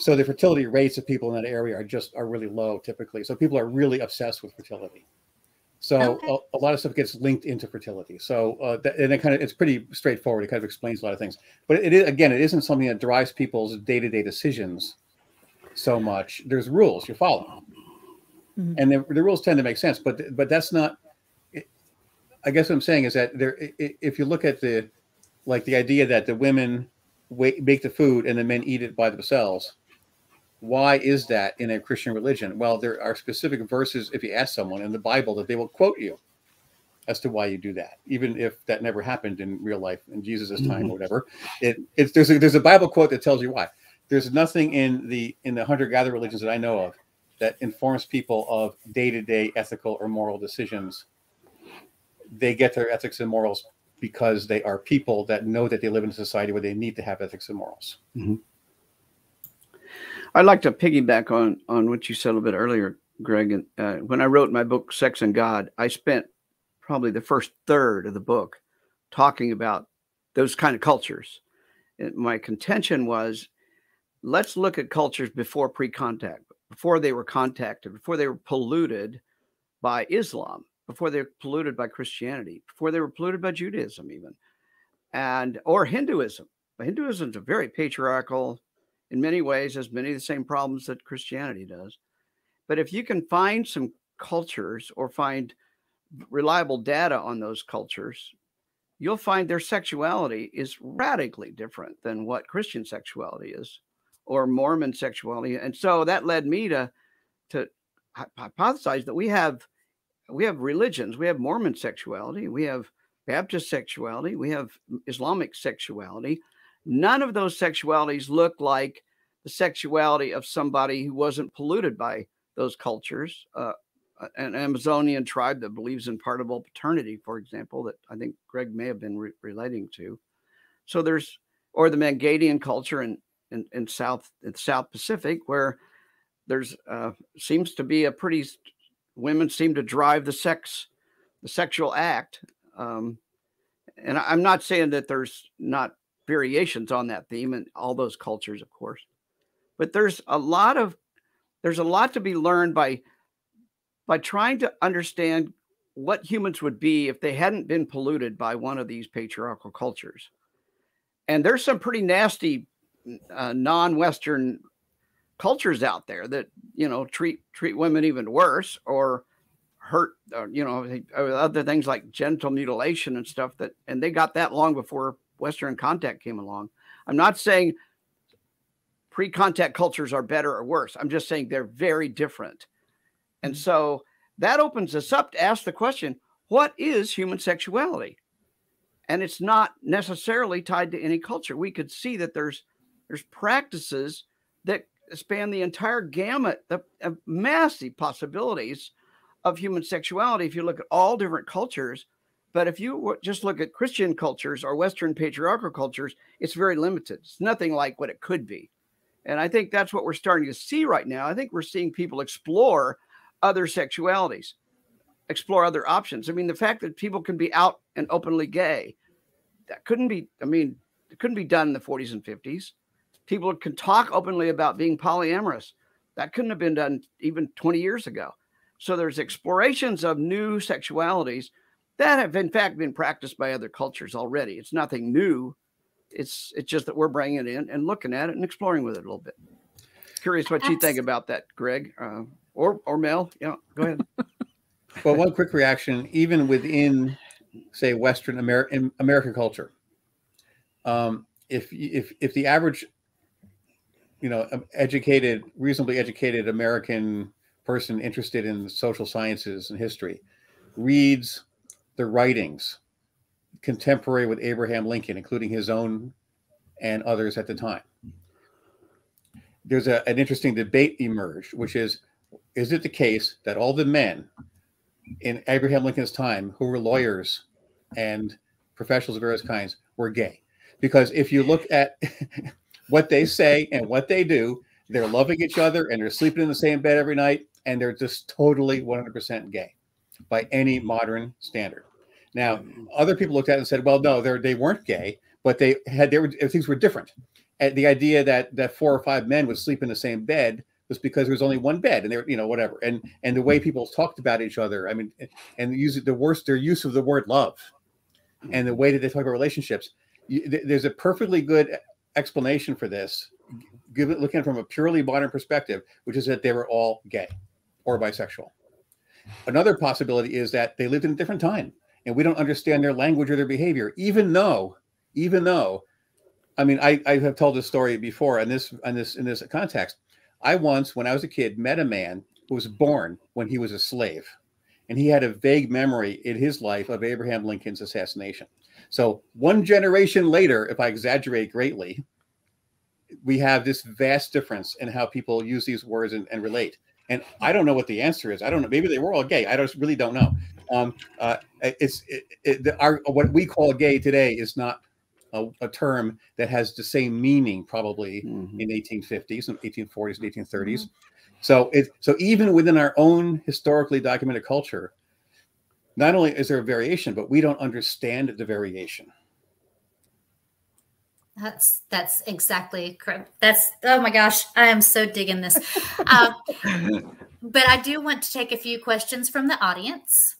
So the fertility rates of people in that area are really low typically. So people are really obsessed with fertility. So okay. a lot of stuff gets linked into fertility. So and it kind of, it's pretty straightforward. It kind of explains a lot of things. But it is, again, it isn't something that drives people's day-to-day decisions so much. There's rules you follow, mm-hmm. and the rules tend to make sense. But that's not. I guess what I'm saying is that if you look at the idea that the women make the food and the men eat it by themselves. Why is that in a Christian religion? Well, there are specific verses, if you ask someone in the Bible, that they will quote you as to why you do that, even if that never happened in real life in Jesus's time, mm-hmm. or whatever. There's a Bible quote that tells you why. There's nothing in the hunter-gatherer religions that I know of that informs people of day-to-day ethical or moral decisions. They get their ethics and morals because they are people that know that they live in a society where they need to have ethics and morals. Mm-hmm. I'd like to piggyback on what you said a little bit earlier, Greg. And when I wrote my book, Sex and God, I spent probably the first third of the book talking about those kind of cultures. And my contention was, let's look at cultures before pre-contact, before they were contacted, before they were polluted by Islam, before they were polluted by Christianity, before they were polluted by Judaism even, or Hinduism. But Hinduism is a very patriarchal, in many ways, has many of the same problems that Christianity does. But if you can find some cultures or find reliable data on those cultures, you'll find their sexuality is radically different than what Christian sexuality is or Mormon sexuality. And so that led me to hypothesize that we have religions, we have Mormon sexuality, we have Baptist sexuality, we have Islamic sexuality. None of those sexualities look like the sexuality of somebody who wasn't polluted by those cultures. An Amazonian tribe that believes in partial paternity, for example, that I think Greg may have been relating to. So there's, or the Mangadian culture in the South Pacific, where there's seems to be a pretty, women seem to drive the sexual act. And I'm not saying that there's not variations on that theme in all those cultures, of course, but there's a lot to be learned by trying to understand what humans would be if they hadn't been polluted by one of these patriarchal cultures. And there's some pretty nasty non-Western cultures out there that, you know, treat women even worse or hurt, you know, other things like genital mutilation and stuff that, and they got that long before Western contact came along. I'm not saying pre-contact cultures are better or worse. I'm just saying they're very different. And so that opens us up to ask the question, what is human sexuality? And it's not necessarily tied to any culture. We could see that there's practices that span the entire gamut of massive possibilities of human sexuality if you look at all different cultures. But if you just look at Christian cultures or Western patriarchal cultures, it's very limited. It's nothing like what it could be. And I think that's what we're starting to see right now. I think we're seeing people explore other sexualities. explore other options. I mean, the fact that people can be out and openly gay, that couldn't be, I mean, it couldn't be done in the 40s and 50s. People can talk openly about being polyamorous. That couldn't have been done even 20 years ago. So there's explorations of new sexualities that have in fact been practiced by other cultures already. It's nothing new. It's just that we're bringing it in and looking at it and exploring with it a little bit. Curious what you think about that, Greg, or Mel. Yeah, go ahead. Well, one quick reaction, even within, say, Western American culture, if the average, you know, educated, reasonably educated American person interested in the social sciences and history reads the writings contemporary with Abraham Lincoln, including his own and others at the time, there's an interesting debate emerged, which is it the case that all the men in Abraham Lincoln's time who were lawyers and professionals of various kinds were gay? Because if you look at what they say and what they do, they're loving each other and they're sleeping in the same bed every night, and they're just totally 100% gay by any modern standard. Now, other people looked at it and said, well, no, they weren't gay, but they had, things were different. And the idea that 4 or 5 men would sleep in the same bed was because there was only one bed, and they were, you know, whatever. And the way people talked about each other, I mean, and their use of the word love and the way that they talk about relationships, there's a perfectly good explanation for this, looking at it from a purely modern perspective, which is that they were all gay or bisexual. Another possibility is that they lived in a different time, and we don't understand their language or their behavior, even though, I mean, I have told this story before in this context. I once, when I was a kid, met a man who was born when he was a slave, and he had a vague memory in his life of Abraham Lincoln's assassination. So one generation later, if I exaggerate greatly, we have this vast difference in how people use these words and relate. And I don't know what the answer is. I don't know. Maybe they were all gay. I just really don't know. What we call gay today is not a term that has the same meaning probably in 1850s and 1840s and 1830s. So even within our own historically documented culture, not only is there a variation, but we don't understand the variation. That's exactly correct. Oh my gosh, I am so digging this. But I do want to take a few questions from the audience.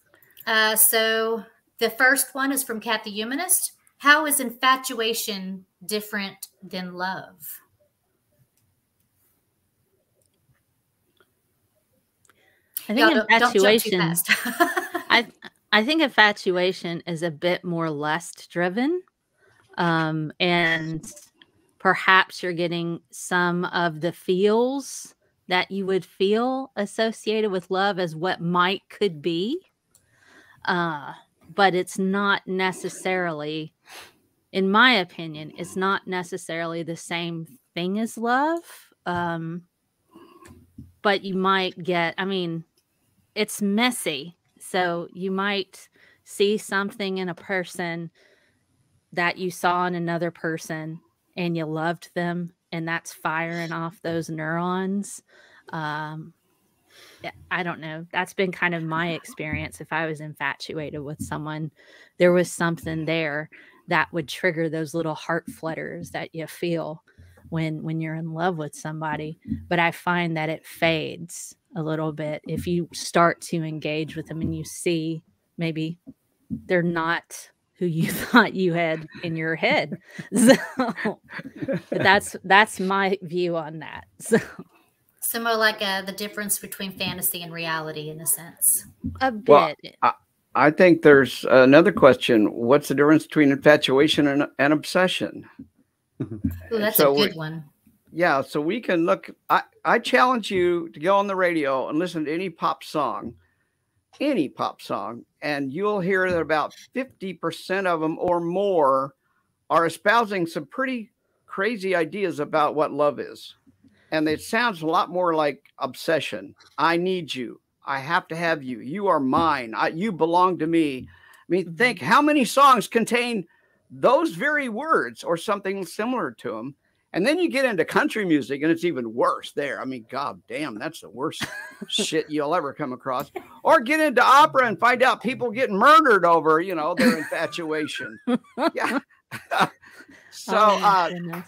So the first one is from Kathy Humanist. How is infatuation different than love? I think infatuation. Don't jump too fast. I think infatuation is a bit more lust driven. And perhaps you're getting some of the feels that you would feel associated with love as what might could be. But it's not necessarily, in my opinion, it's not necessarily the same thing as love. But you might get, I mean, it's messy. So you might see something in a person that you saw in another person and you loved them, and that's firing off those neurons. I don't know. That's been kind of my experience. If I was infatuated with someone, there was something there that would trigger those little heart flutters that you feel when you're in love with somebody. But I find that it fades a little bit if you start to engage with them and you see maybe they're not who you thought you had in your head. So but that's my view on that. So similar, like the difference between fantasy and reality, in a sense. A bit. Well, I think there's another question. What's the difference between infatuation and obsession? Ooh, that's a good one. Yeah, so we can look. I challenge you to go on the radio and listen to any pop song, and you'll hear that about 50% of them or more are espousing some pretty crazy ideas about what love is. And it sounds a lot more like obsession. I need you. I have to have you. You are mine. You belong to me. I mean, think how many songs contain those very words or something similar to them. And then you get into country music and it's even worse there. I mean, God damn, that's the worst shit you'll ever come across. Or get into opera and find out people get murdered over, you know, their infatuation. Yeah. So I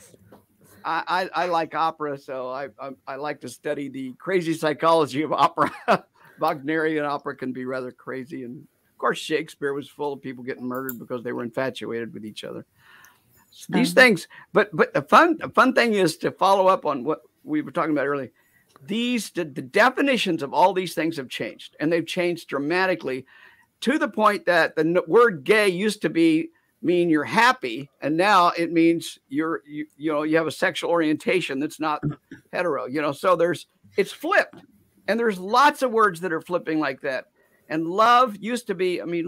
like opera. So I like to study the crazy psychology of opera. Wagnerian opera can be rather crazy. And of course, Shakespeare was full of people getting murdered because they were infatuated with each other. So these things, but the fun thing is to follow up on what we were talking about earlier. The definitions of all these things have changed, and they've changed dramatically to the point that the word gay used to mean you're happy, and now it means you have a sexual orientation that's not hetero, you know. So it's flipped, and there's lots of words that are flipping like that. And love used to be, I mean,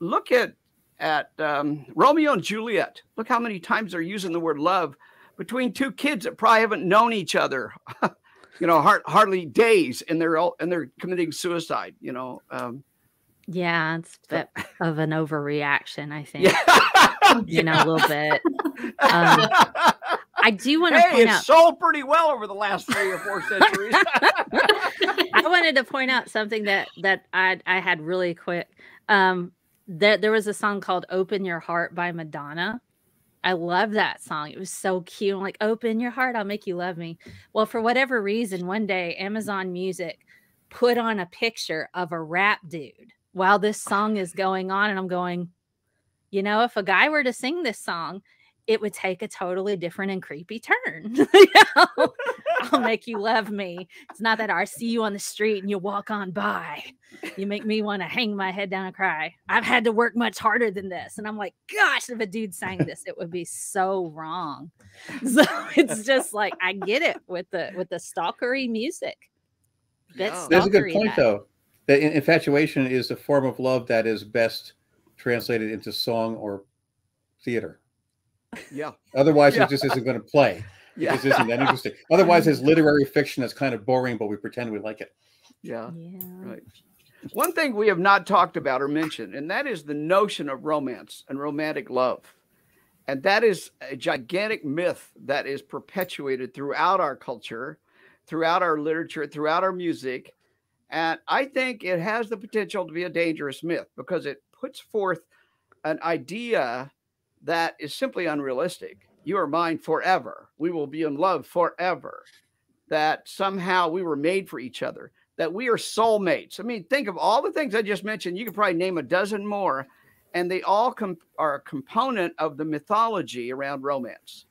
look at Romeo and Juliet. Look how many times they're using the word love between two kids that probably haven't known each other, you know, hardly days, and they're committing suicide, you know. Yeah, it's a bit of an overreaction, I think. Yeah. You know, a little bit. I do want to point out, it's sold pretty well over the last 3 or 4 centuries. I wanted to point out something that I had really quick. There was a song called "Open Your Heart" by Madonna. I love that song. It was so cute. I'm like, open your heart, I'll make you love me. Well, for whatever reason, one day Amazon Music put on a picture of a rap dude while this song is going on. And I'm going, you know, if a guy were to sing this song, it would take a totally different and creepy turn. You know? I'll make you love me. It's not that I see you on the street and you walk on by. You make me want to hang my head down and cry. I've had to work much harder than this. And I'm like, gosh, if a dude sang this, it would be so wrong. So it's just like, I get it with the stalkery music. That's a good point, though. That infatuation is a form of love that is best translated into song or theater. Yeah. Otherwise, it just isn't going to play. Yeah. This isn't that interesting. Otherwise, it's literary fiction that's kind of boring, but we pretend we like it. Yeah. Yeah. Right. One thing we have not talked about or mentioned, and that is the notion of romance and romantic love. And that is a gigantic myth that is perpetuated throughout our culture, throughout our literature, throughout our music. And I think it has the potential to be a dangerous myth because it puts forth an idea that is simply unrealistic. You are mine forever. We will be in love forever. That somehow we were made for each other. That we are soulmates. I mean, think of all the things I just mentioned. You could probably name a dozen more. And they all are a component of the mythology around romance.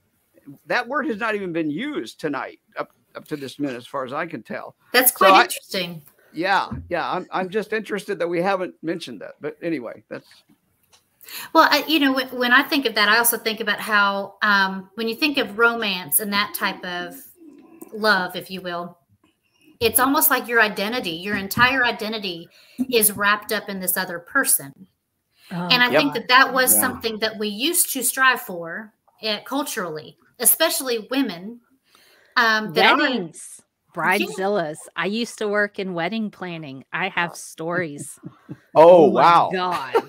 That word has not even been used tonight up to this minute, as far as I can tell. That's quite interesting. Yeah. I'm just interested that we haven't mentioned that. But anyway, that's... Well, you know, when I think of that, I also think about how when you think of romance and that type of love, if you will, it's almost like your identity, your entire identity is wrapped up in this other person. And I think that was something that we used to strive for culturally, especially women. Weddings, bridezillas. Yeah. I used to work in wedding planning. I have stories. Oh, wow. My God.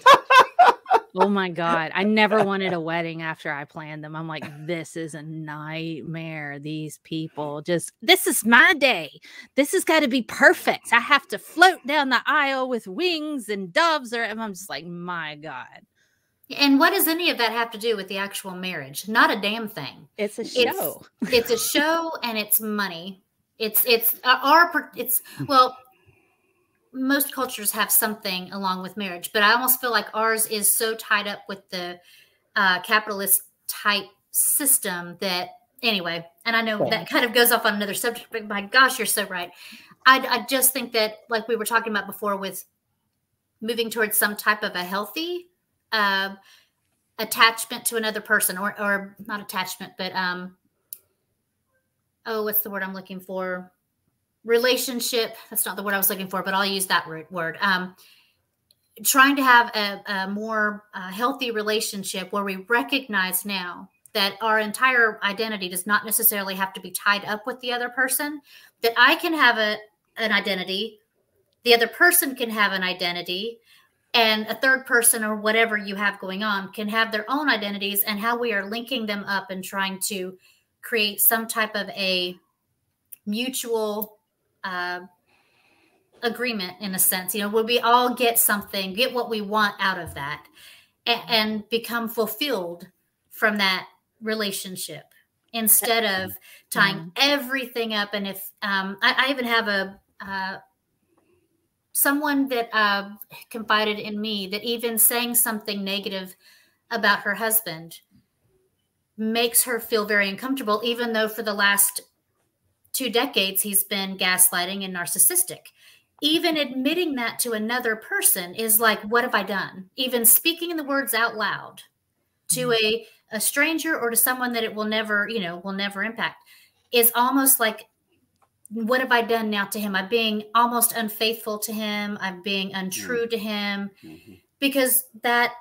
Oh my God. I never wanted a wedding after I planned them. I'm like, this is a nightmare. These people this is my day. This has got to be perfect. I have to float down the aisle with wings and doves. And I'm just like, my God. And what does any of that have to do with the actual marriage? Not a damn thing. It's a show. It's a show and it's money. Well, most cultures have something along with marriage, but I almost feel like ours is so tied up with the capitalist type system that anyway, and I know that kind of goes off on another subject, but my gosh, you're so right. I just think that like we were talking about before with moving towards some type of a healthy attachment to another person or not attachment, but what's the word I'm looking for? Relationship, that's not the word I was looking for, but I'll use that word. Trying to have a more healthy relationship where we recognize now that our entire identity does not necessarily have to be tied up with the other person, that I can have an identity, the other person can have an identity, and a third person or whatever you have going on can have their own identities, and how we are linking them up and trying to create some type of a mutual agreement, in a sense, you know, where we all get something, get what we want out of that, and become fulfilled from that relationship, instead of tying everything up. And if I even have a someone that confided in me that even saying something negative about her husband makes her feel very uncomfortable, even though for the last 2 decades he's been gaslighting and narcissistic. Even admitting that to another person is like, what have I done? Even speaking the words out loud to a stranger or to someone that it will never, you know, will never impact, is almost like, what have I done now to him? I'm being almost unfaithful to him. I'm being untrue to him, because that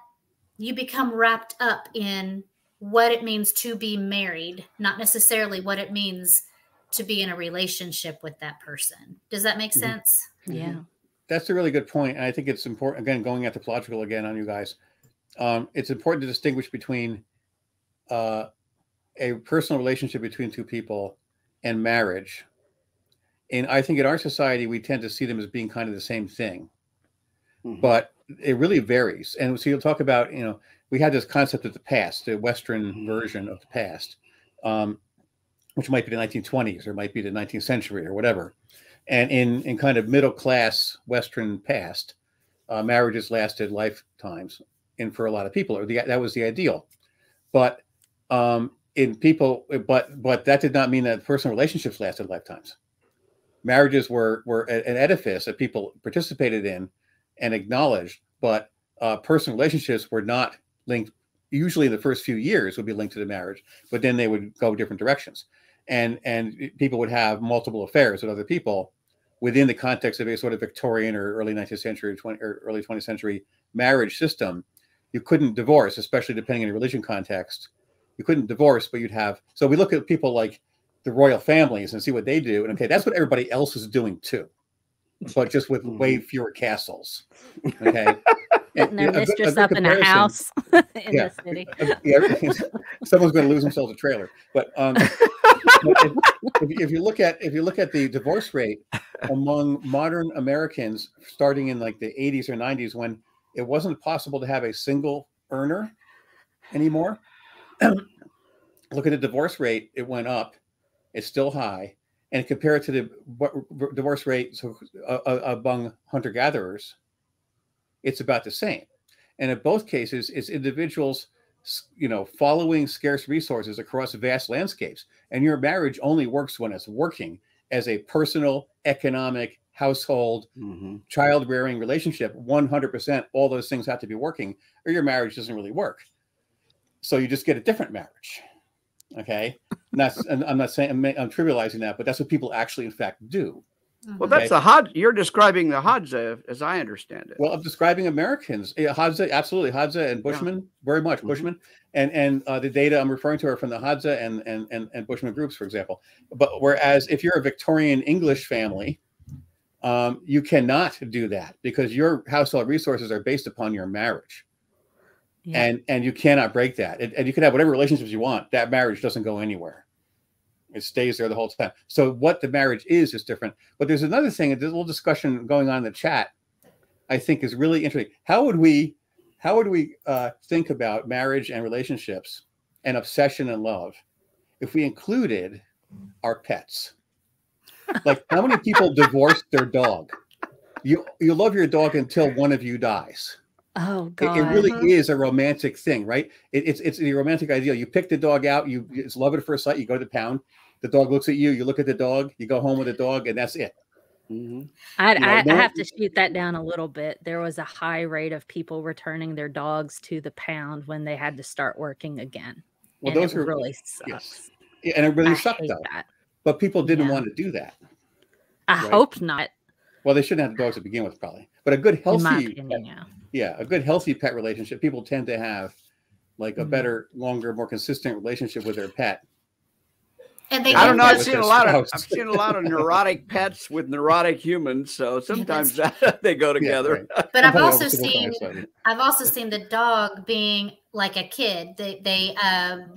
you become wrapped up in what it means to be married, not necessarily what it means to be in a relationship with that person. Does that make sense? Yeah. That's a really good point. And I think it's important, again, going anthropological again on you guys. It's important to distinguish between a personal relationship between two people and marriage. And I think in our society, we tend to see them as being kind of the same thing, but it really varies. And so you'll talk about, you know, we had this concept of the past, the Western version of the past, which might be the 1920s or might be the 19th century or whatever. And in kind of middle-class Western past, marriages lasted lifetimes, and for a lot of people, or that was the ideal. But but that did not mean that personal relationships lasted lifetimes. Marriages were an edifice that people participated in and acknowledged, but personal relationships were not linked. Usually the first few years would be linked to the marriage, but then they would go different directions. And people would have multiple affairs with other people within the context of a sort of Victorian or early 19th century or early 20th century marriage system. You couldn't divorce, especially depending on the religion context. You couldn't divorce, but you'd have, so we look at people like the royal families and see what they do. And okay, that's what everybody else is doing too, but just with way fewer castles. Okay. And their mistress up in a house in the city. Someone's going to lose themselves a trailer. But if you look at the divorce rate among modern Americans, starting in like the 80s or 90s, when it wasn't possible to have a single earner anymore, look at the divorce rate. It went up. It's still high, and compare it to the divorce rate among hunter-gatherers, it's about the same. And in both cases, it's individuals, you know, following scarce resources across vast landscapes. And your marriage only works when it's working as a personal, economic, household, child-rearing relationship. 100%, all those things have to be working, or your marriage doesn't really work. So you just get a different marriage. Okay. I'm not saying I'm trivializing that, but that's what people actually, in fact, do. Well, that's the Hadza. You're describing the Hadza, as I understand it. Well, I'm describing Americans. Hadza, absolutely. Hadza and Bushman, very much Bushman, and the data I'm referring to are from the Hadza and Bushman groups, for example. But whereas if you're a Victorian English family, you cannot do that because your household resources are based upon your marriage. Yeah. And you cannot break that. And you can have whatever relationships you want. That marriage doesn't go anywhere. It stays there the whole time. So what the marriage is different. But there's another thing, there's a little discussion going on in the chat, I think is really interesting. How would we think about marriage and relationships and obsession and love if we included our pets? Like, how many people divorce their dog? You love your dog until one of you dies. Oh God! It really is a romantic thing, right? It's the romantic ideal. You pick the dog out, it's love at first sight. You go to the pound, the dog looks at you, you look at the dog, you go home with the dog, and that's it. I have to shoot that down a little bit. There was a high rate of people returning their dogs to the pound when they had to start working again. Well, and those are really sucks. Yes. And it really sucked though. That. But people didn't want to do that. I hope not. Well, they shouldn't have dogs to begin with, probably. But a good healthy, in my opinion, a good healthy pet relationship. People tend to have like a better, longer, more consistent relationship with their pet And they I've seen a lot of neurotic pets with neurotic humans, so sometimes they go together. Yeah, right. But I've also seen the dog being like a kid. They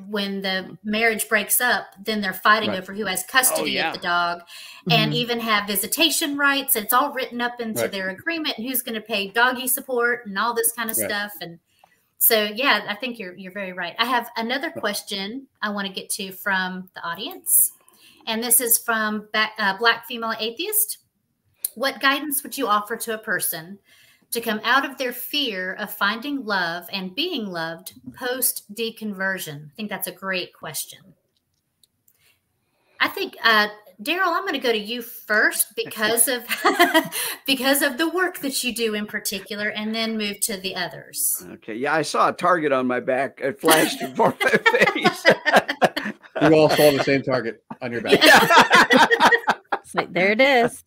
when the marriage breaks up, then they're fighting over who has custody of the dog, and even have visitation rights. It's all written up into their agreement, and who's going to pay doggy support and all this kind of stuff. And so, yeah, I think you're very right. I have another question I want to get to from the audience. And this is from Black Female Atheist. What guidance would you offer to a person to come out of their fear of finding love and being loved post-deconversion? I think that's a great question. I think, Darrel, I'm going to go to you first because of because of the work that you do in particular, and then move to the others. Okay. Yeah, I saw a target on my back. It flashed before my face. You all saw the same target on your back. Yeah. It's like, there it is.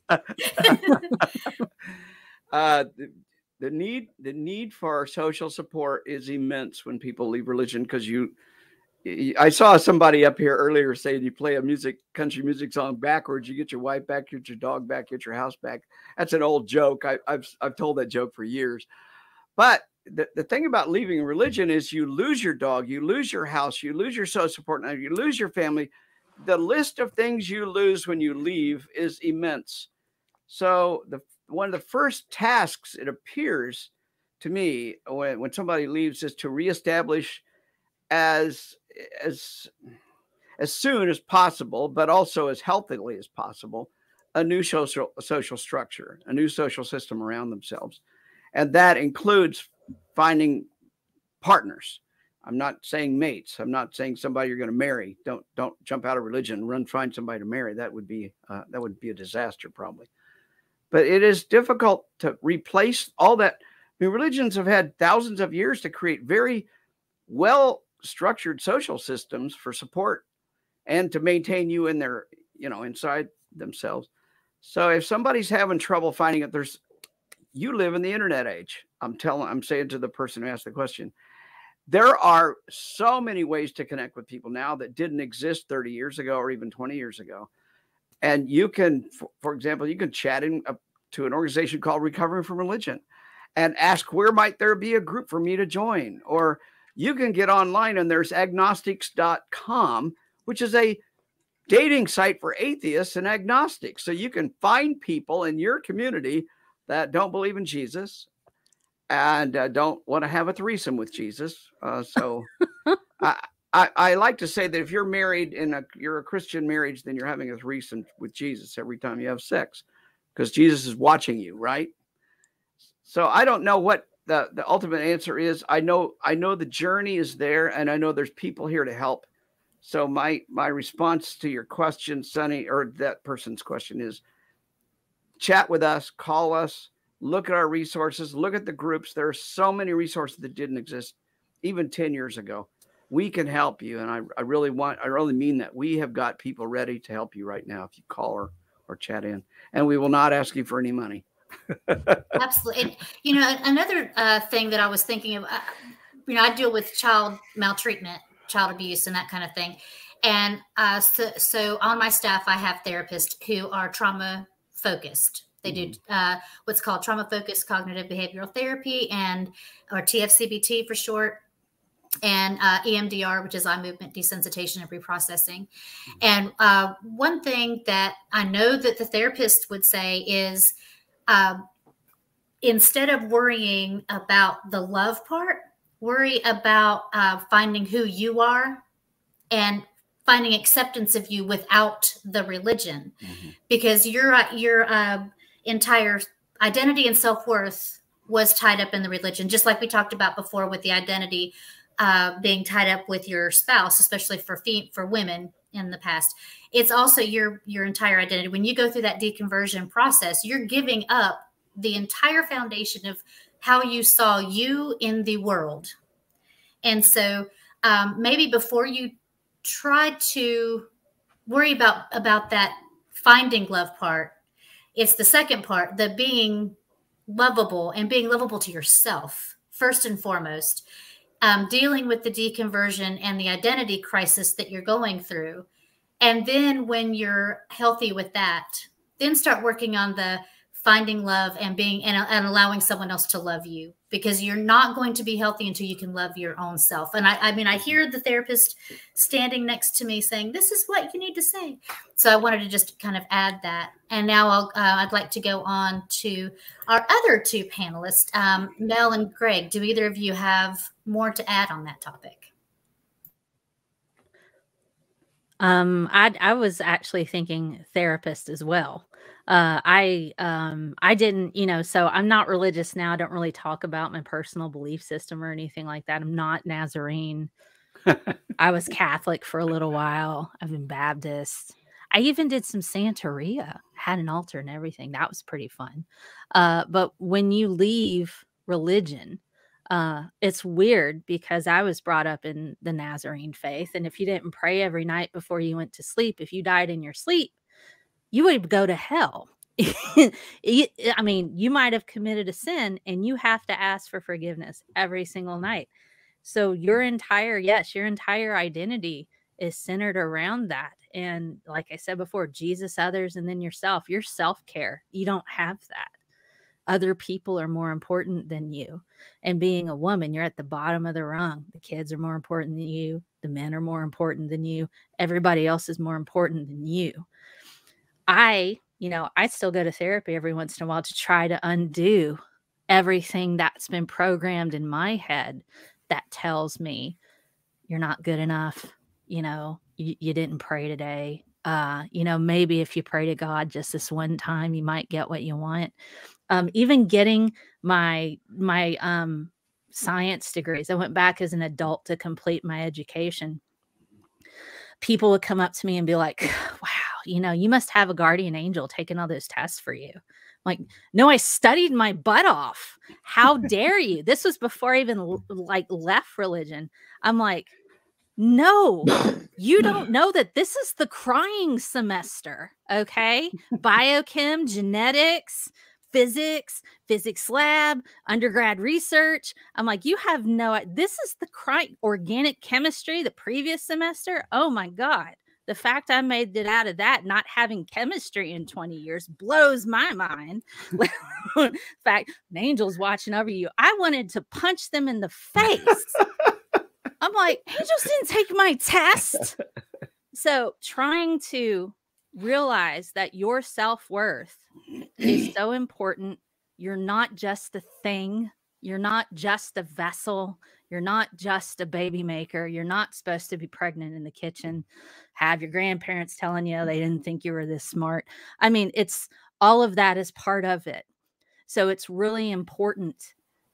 The need for social support is immense when people leave religion, because you. I saw somebody up here earlier saying you play a country music song backwards, you get your wife back, get your dog back, get your house back. That's an old joke. I've told that joke for years. But the thing about leaving religion is you lose your dog, you lose your house, you lose your social support, now you lose your family. The list of things you lose when you leave is immense. So one of the first tasks, it appears to me, when somebody leaves, is to reestablish as soon as possible, but also as healthily as possible, a new social structure, a new social system around themselves. And that includes finding partners. I'm not saying mates. I'm not saying somebody you're going to marry. Don't jump out of religion and run find somebody to marry. That would be a disaster probably. But it is difficult to replace all that. I mean, religions have had thousands of years to create very well structured social systems for support and to maintain you in their, you know, inside themselves. So if somebody's having trouble finding it, you live in the internet age. I'm saying to the person who asked the question, there are so many ways to connect with people now that didn't exist 30 years ago or even 20 years ago. And you can, for example, you can chat in to an organization called Recovering from Religion and ask, where might there be a group for me to join? Or you can get online and there's agnostics.com, which is a dating site for atheists and agnostics. So you can find people in your community that don't believe in Jesus and don't want to have a threesome with Jesus. So I like to say that if you're married and you're a Christian marriage, then you're having a threesome with Jesus every time you have sex, because Jesus is watching you, right? So I don't know what the ultimate answer is. I know the journey is there, and I know there's people here to help. So my response to your question, Sonny, or that person's question, is chat with us, call us, look at our resources, look at the groups. There are so many resources that didn't exist even 10 years ago. We can help you. And I really mean that. We have got people ready to help you right now if you call or chat in, and we will not ask you for any money. Absolutely. And, you know, another thing that I was thinking of, you know, I deal with child maltreatment, child abuse, and that kind of thing. And so on my staff, I have therapists who are trauma focused. They do what's called trauma focused cognitive behavioral therapy, and or TFCBT for short, and EMDR, which is eye movement desensitization and reprocessing. And one thing that I know that the therapist would say is, instead of worrying about the love part, worry about finding who you are and finding acceptance of you without the religion, because your entire identity and self-worth was tied up in the religion, just like we talked about before with the identity being tied up with your spouse, especially for women in the past. It's also your entire identity. When you go through that deconversion process, you're giving up the entire foundation of how you saw you in the world. And so maybe before you try to worry about that finding love part, it's the second part, the being lovable and being lovable to yourself, first and foremost. Dealing with the deconversion and the identity crisis that you're going through, And then when you're healthy with that, then start working on the finding love and being and allowing someone else to love you, because you're not going to be healthy until you can love your own self. And I mean, I hear the therapist standing next to me saying, this is what you need to say. So I wanted to just kind of add that. And now I'd like to go on to our other two panelists, Mel and Greg. Do either of you have more to add on that topic? I was actually thinking therapist as well. I didn't, you know, so I'm not religious now. I don't really talk about my personal belief system or anything like that. I'm not Nazarene. I was Catholic for a little while. I've been Baptist. I even did some Santeria, had an altar and everything. That was pretty fun. But when you leave religion, it's weird, because I was brought up in the Nazarene faith. And if you didn't pray every night before you went to sleep, if you died in your sleep, you would go to hell. I mean, you might have committed a sin, and you have to ask for forgiveness every single night. So your entire, yes, your entire identity is centered around that. And like I said before, Jesus, others, and then yourself, your self-care. You don't have that. Other people are more important than you. And being a woman, you're at the bottom of the rung. The kids are more important than you. The men are more important than you. Everybody else is more important than you. I still go to therapy every once in a while to try to undo everything that's been programmed in my head that tells me you're not good enough. You know, you didn't pray today. You know, maybe if you pray to God just this one time, you might get what you want. Even getting my science degrees, I went back as an adult to complete my education. People would come up to me and be like, wow, you know, you must have a guardian angel taking all those tests for you. I'm like, no, I studied my butt off. How dare you? This was before I even like left religion. I'm like, no, you don't know that this is the crying semester. Okay. Biochem, genetics, physics lab, undergrad research. I'm like, you have no, this is the crying organic chemistry, the previous semester. Oh my God. The fact I made it out of that, not having chemistry in 20 years, blows my mind. In fact, an angel's watching over you. I wanted to punch them in the face. I'm like, angels didn't take my test. So trying to realize that your self-worth is so important. You're not just a thing. You're not just a vessel. You're not just a baby maker. You're not supposed to be pregnant in the kitchen, have your grandparents telling you they didn't think you were this smart. I mean, it's all of that is part of it. So it's really important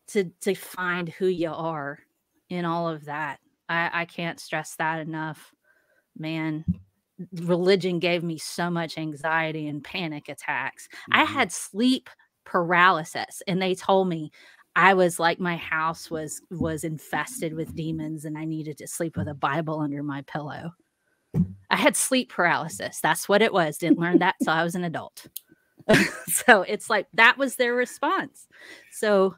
to find who you are in all of that. I can't stress that enough. Man, religion gave me so much anxiety and panic attacks. Mm-hmm. I had sleep paralysis, and they told me I was like, my house was infested with demons and I needed to sleep with a Bible under my pillow. I had sleep paralysis. That's what it was. Didn't learn that till I was an adult. So it's like, that was their response. So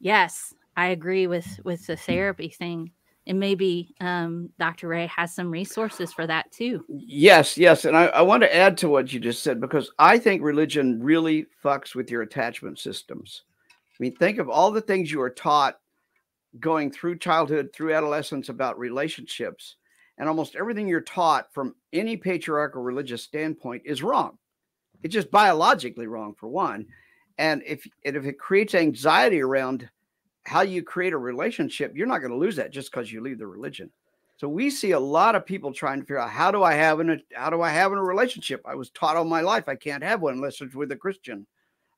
yes, I agree with the therapy thing. And maybe Dr. Ray has some resources for that too. Yes, yes. And I want to add to what you just said, because I think religion really fucks with your attachment systems. I mean, think of all the things you were taught going through childhood, through adolescence about relationships, and almost everything you're taught from any patriarchal religious standpoint is wrong. It's just biologically wrong, for one. And if it creates anxiety around how you create a relationship, you're not going to lose that just because you leave the religion. So we see a lot of people trying to figure out, how do I have a relationship? I was taught all my life I can't have one unless it's with a Christian.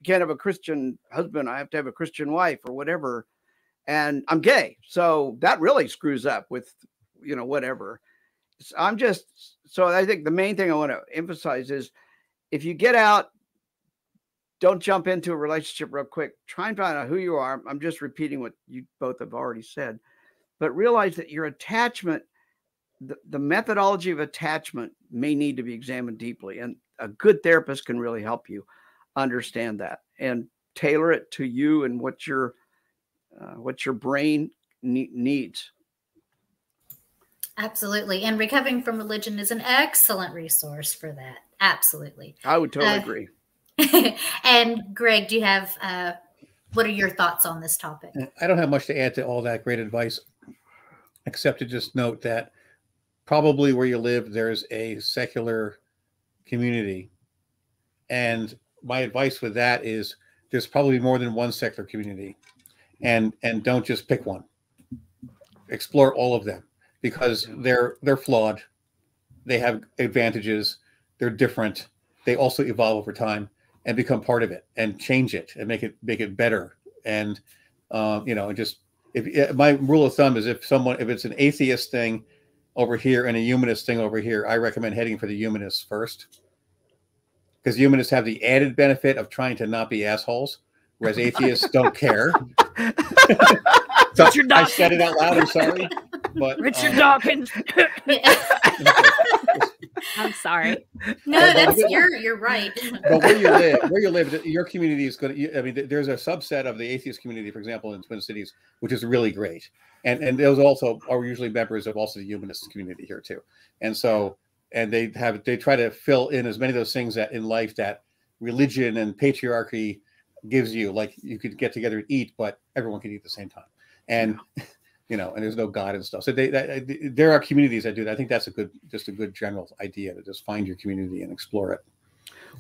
Can't have a Christian husband. I have to have a Christian wife or whatever. And I'm gay. So that really screws up with, you know, whatever. So I think the main thing I want to emphasize is, if you get out, don't jump into a relationship real quick. Try and find out who you are. I'm just repeating what you both have already said, but realize that your attachment, the methodology of attachment may need to be examined deeply. And a good therapist can really help you understand that and tailor it to you and what your brain needs. Absolutely. And Recovering from Religion is an excellent resource for that. Absolutely. I would totally agree. And Greg, do you have, what are your thoughts on this topic? I don't have much to add to all that great advice, except to just note that probably where you live, there's a secular community. And my advice with that is there's probably more than one secular community, and don't just pick one. Explore all of them, because they're flawed. They have advantages. They're different. They also evolve over time and become part of it and change it and make it better. And, you know, just if my rule of thumb is if it's an atheist thing over here and a humanist thing over here, I recommend heading for the humanists first, because humanists have the added benefit of trying to not be assholes, whereas atheists don't care. So I said it out loud, I'm sorry. But, Richard Dawkins. I'm sorry. No, that's you're right. But where you live, your community is going to, I mean, there's a subset of the atheist community, for example, in Twin Cities, which is really great. And those also are usually members of also the humanist community here too. And so, and they try to fill in as many of those things that in life that religion and patriarchy gives you. Like, you could get together and eat, but everyone can eat at the same time. And, you know, and there's no God and stuff. So there are communities that do that. I think that's just a good general idea, to just find your community and explore it.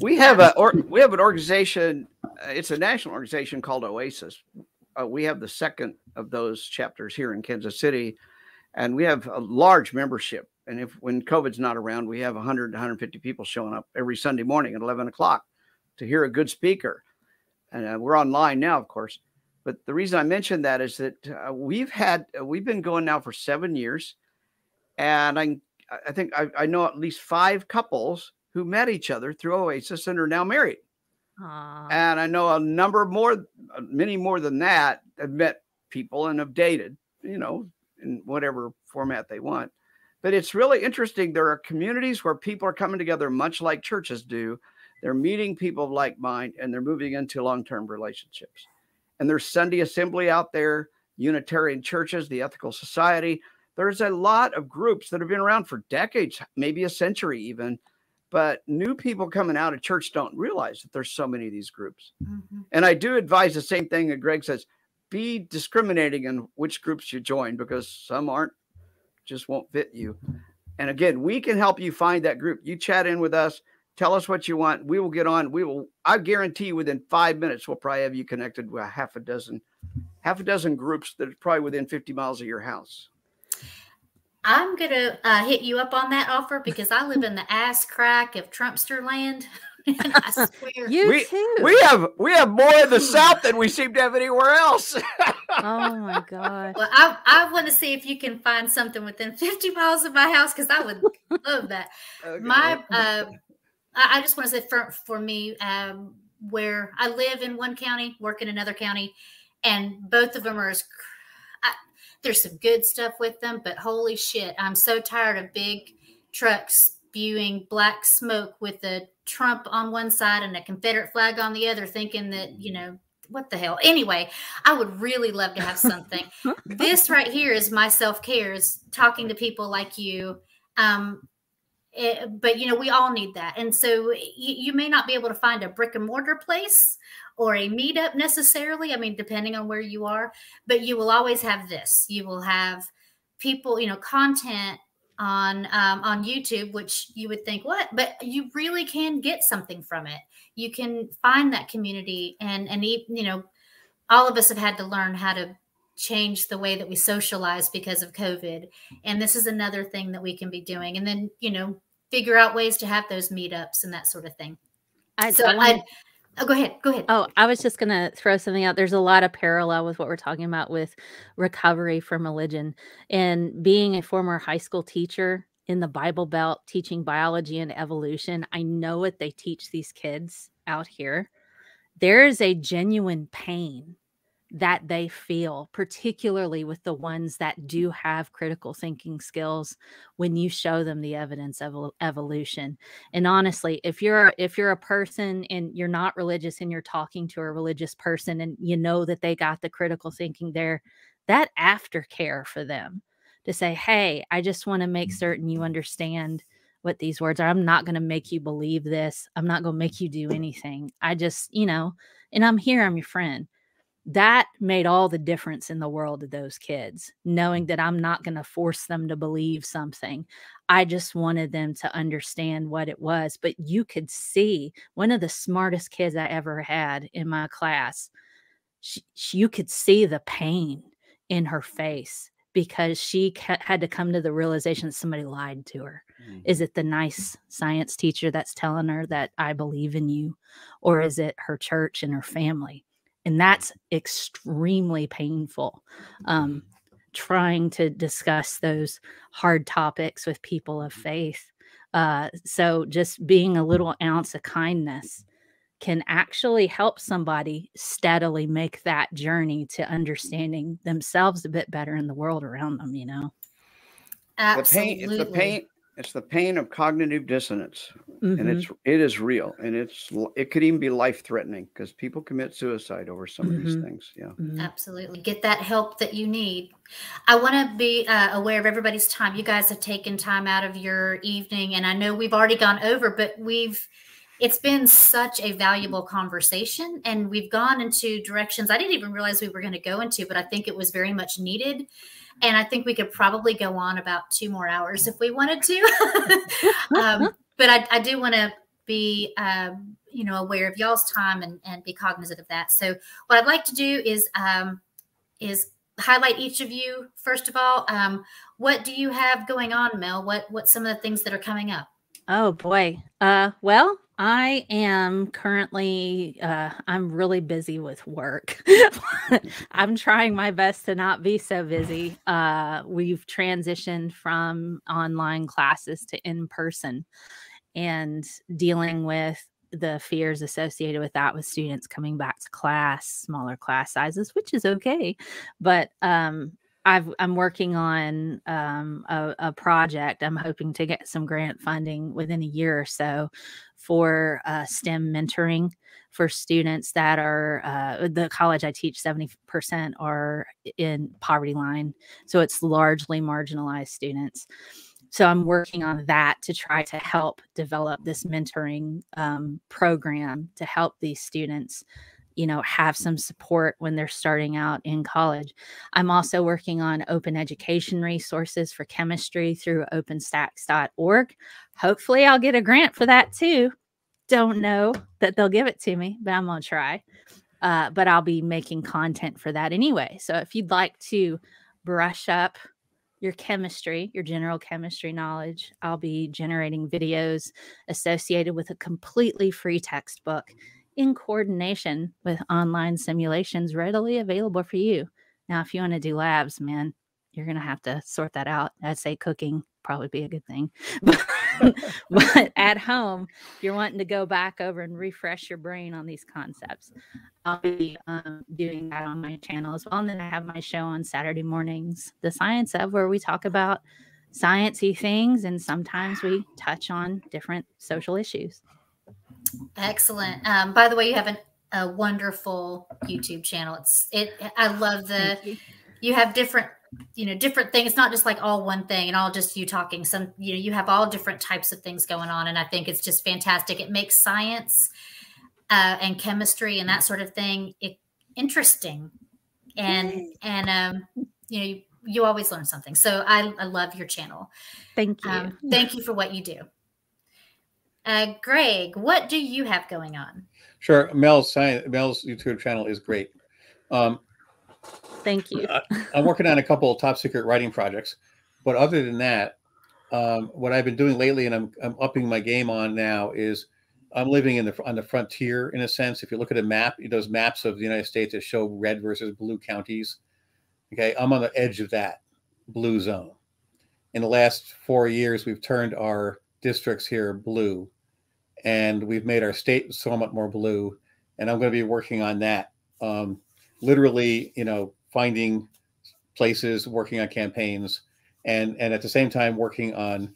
We have an organization. It's a national organization called Oasis. We have the second of those chapters here in Kansas City, and we have a large membership. And when COVID's not around, we have 100 to 150 people showing up every Sunday morning at 11 o'clock to hear a good speaker. And we're online now, of course. But the reason I mentioned that is that we've been going now for 7 years, and I think I know at least 5 couples who met each other through Oasis and are now married. Aww. And I know a number more, many more than that, have met people and have dated, you know, in whatever format they want. But it's really interesting. There are communities where people are coming together, much like churches do. They're meeting people of like mind, and they're moving into long-term relationships. And there's Sunday Assembly out there, Unitarian churches, the Ethical Society. There's a lot of groups that have been around for decades, maybe a century even. But new people coming out of church don't realize that there's so many of these groups. Mm-hmm. And I do advise the same thing that Greg says. Be discriminating in which groups you join, because some aren't, just won't fit you. And again, we can help you find that group. You chat in with us. Tell us what you want. We will get on. I guarantee you within 5 minutes, we'll probably have you connected with half a dozen groups that are probably within 50 miles of your house. I'm going to hit you up on that offer, because I live in the ass crack of Trumpster land. And I swear. you too. We have more in the South than we seem to have anywhere else. Oh my God. Well, I want to see if you can find something within 50 miles of my house, because I would love that. Okay. I just want to say for me, where I live in one county, work in another county, and both of them are there's some good stuff with them, but holy shit, I'm so tired of big trucks spewing black smoke with the Trump on one side and a Confederate flag on the other, thinking that, you know, what the hell? Anyway, I would really love to have something. This right here is my self-care, is talking to people like you. But, you know, we all need that. And so you may not be able to find a brick and mortar place or a meetup necessarily. I mean, depending on where you are, but you will always have this. You will have people, you know, content on YouTube, which you would think, what? But you really can get something from it. You can find that community. And you know, all of us have had to learn how to change the way that we socialize because of COVID. And this is another thing that we can be doing. And then, you know, figure out ways to have those meetups and that sort of thing. Oh, go ahead. Go ahead. Oh, I was just going to throw something out. There's a lot of parallel with what we're talking about with recovery from religion, and being a former high school teacher in the Bible Belt, teaching biology and evolution. I know what they teach these kids out here. There is a genuine pain that they feel, particularly with the ones that do have critical thinking skills, when you show them the evidence of evolution. And honestly, if you're a person and you're not religious and you're talking to a religious person and you know that they got the critical thinking there, that aftercare for them, to say, hey, I just want to make certain you understand what these words are. I'm not going to make you believe this. I'm not going to make you do anything. I just, you know, and I'm here, I'm your friend. That made all the difference in the world to those kids, knowing that I'm not going to force them to believe something. I just wanted them to understand what it was. But you could see one of the smartest kids I ever had in my class. You could see the pain in her face because she had to come to the realization that somebody lied to her. Is it the nice science teacher that's telling her that I believe in you? Or is it her church and her family? And that's extremely painful, trying to discuss those hard topics with people of faith. So just being a little ounce of kindness can actually help somebody steadily make that journey to understanding themselves a bit better in the world around them, you know? Absolutely. It's the pain of cognitive dissonance, and it is real, and it could even be life-threatening because people commit suicide over some of these things. Yeah, absolutely. Get that help that you need. I want to be aware of everybody's time. You guys have taken time out of your evening, and I know we've already gone over, but it's been such a valuable conversation, and we've gone into directions I didn't even realize we were going to go into, but I think it was very much needed. And I think we could probably go on about 2 more hours if we wanted to. But I do want to be, you know, aware of y'all's time and be cognizant of that. So what I'd like to do is highlight each of you. First of all, what do you have going on, Mel? What's some of the things that are coming up? Oh, boy. Well, I am currently, I'm really busy with work. I'm trying my best to not be so busy. We've transitioned from online classes to in-person and dealing with the fears associated with that, with students coming back to class, smaller class sizes, which is okay. But I'm working on a project. I'm hoping to get some grant funding within a year or so for STEM mentoring for students that are, the college I teach, 70% are in poverty line. So it's largely marginalized students. So I'm working on that to try to help develop this mentoring program to help these students, you know, have some support when they're starting out in college. I'm also working on open education resources for chemistry through OpenStax.org. Hopefully I'll get a grant for that too. Don't know that they'll give it to me, but I'm going to try. But I'll be making content for that anyway. So if you'd like to brush up your chemistry, your general chemistry knowledge, I'll be generating videos associated with a completely free textbook in coordination with online simulations readily available for you. Now, if you want to do labs, man, you're going to have to sort that out. I'd say cooking probably be a good thing. But at home, if you're wanting to go back over and refresh your brain on these concepts, I'll be doing that on my channel as well. And then I have my show on Saturday mornings, The Science Hub, where we talk about science-y things. And sometimes we touch on different social issues. Excellent. By the way, you have a wonderful YouTube channel. I love you have different, you know, different things. It's not just like all one thing and all just you talking. Some, you know, you have all different types of things going on. And I think it's just fantastic. It makes science and chemistry and that sort of thing interesting. And you know, you always learn something. So I love your channel. Thank you. Thank you for what you do. Greg, what do you have going on? Sure. Mel's YouTube channel is great. Thank you. I'm working on a couple of top secret writing projects, but other than that, what I've been doing lately, and I'm upping my game on now, is I'm living on the frontier in a sense. If you look at a map, those maps of the United States that show red versus blue counties, okay, I'm on the edge of that blue zone. In the last 4 years, we've turned our districts here blue, and we've made our state somewhat more blue, and I'm going to be working on that, literally, you know, finding places, working on campaigns, and at the same time working on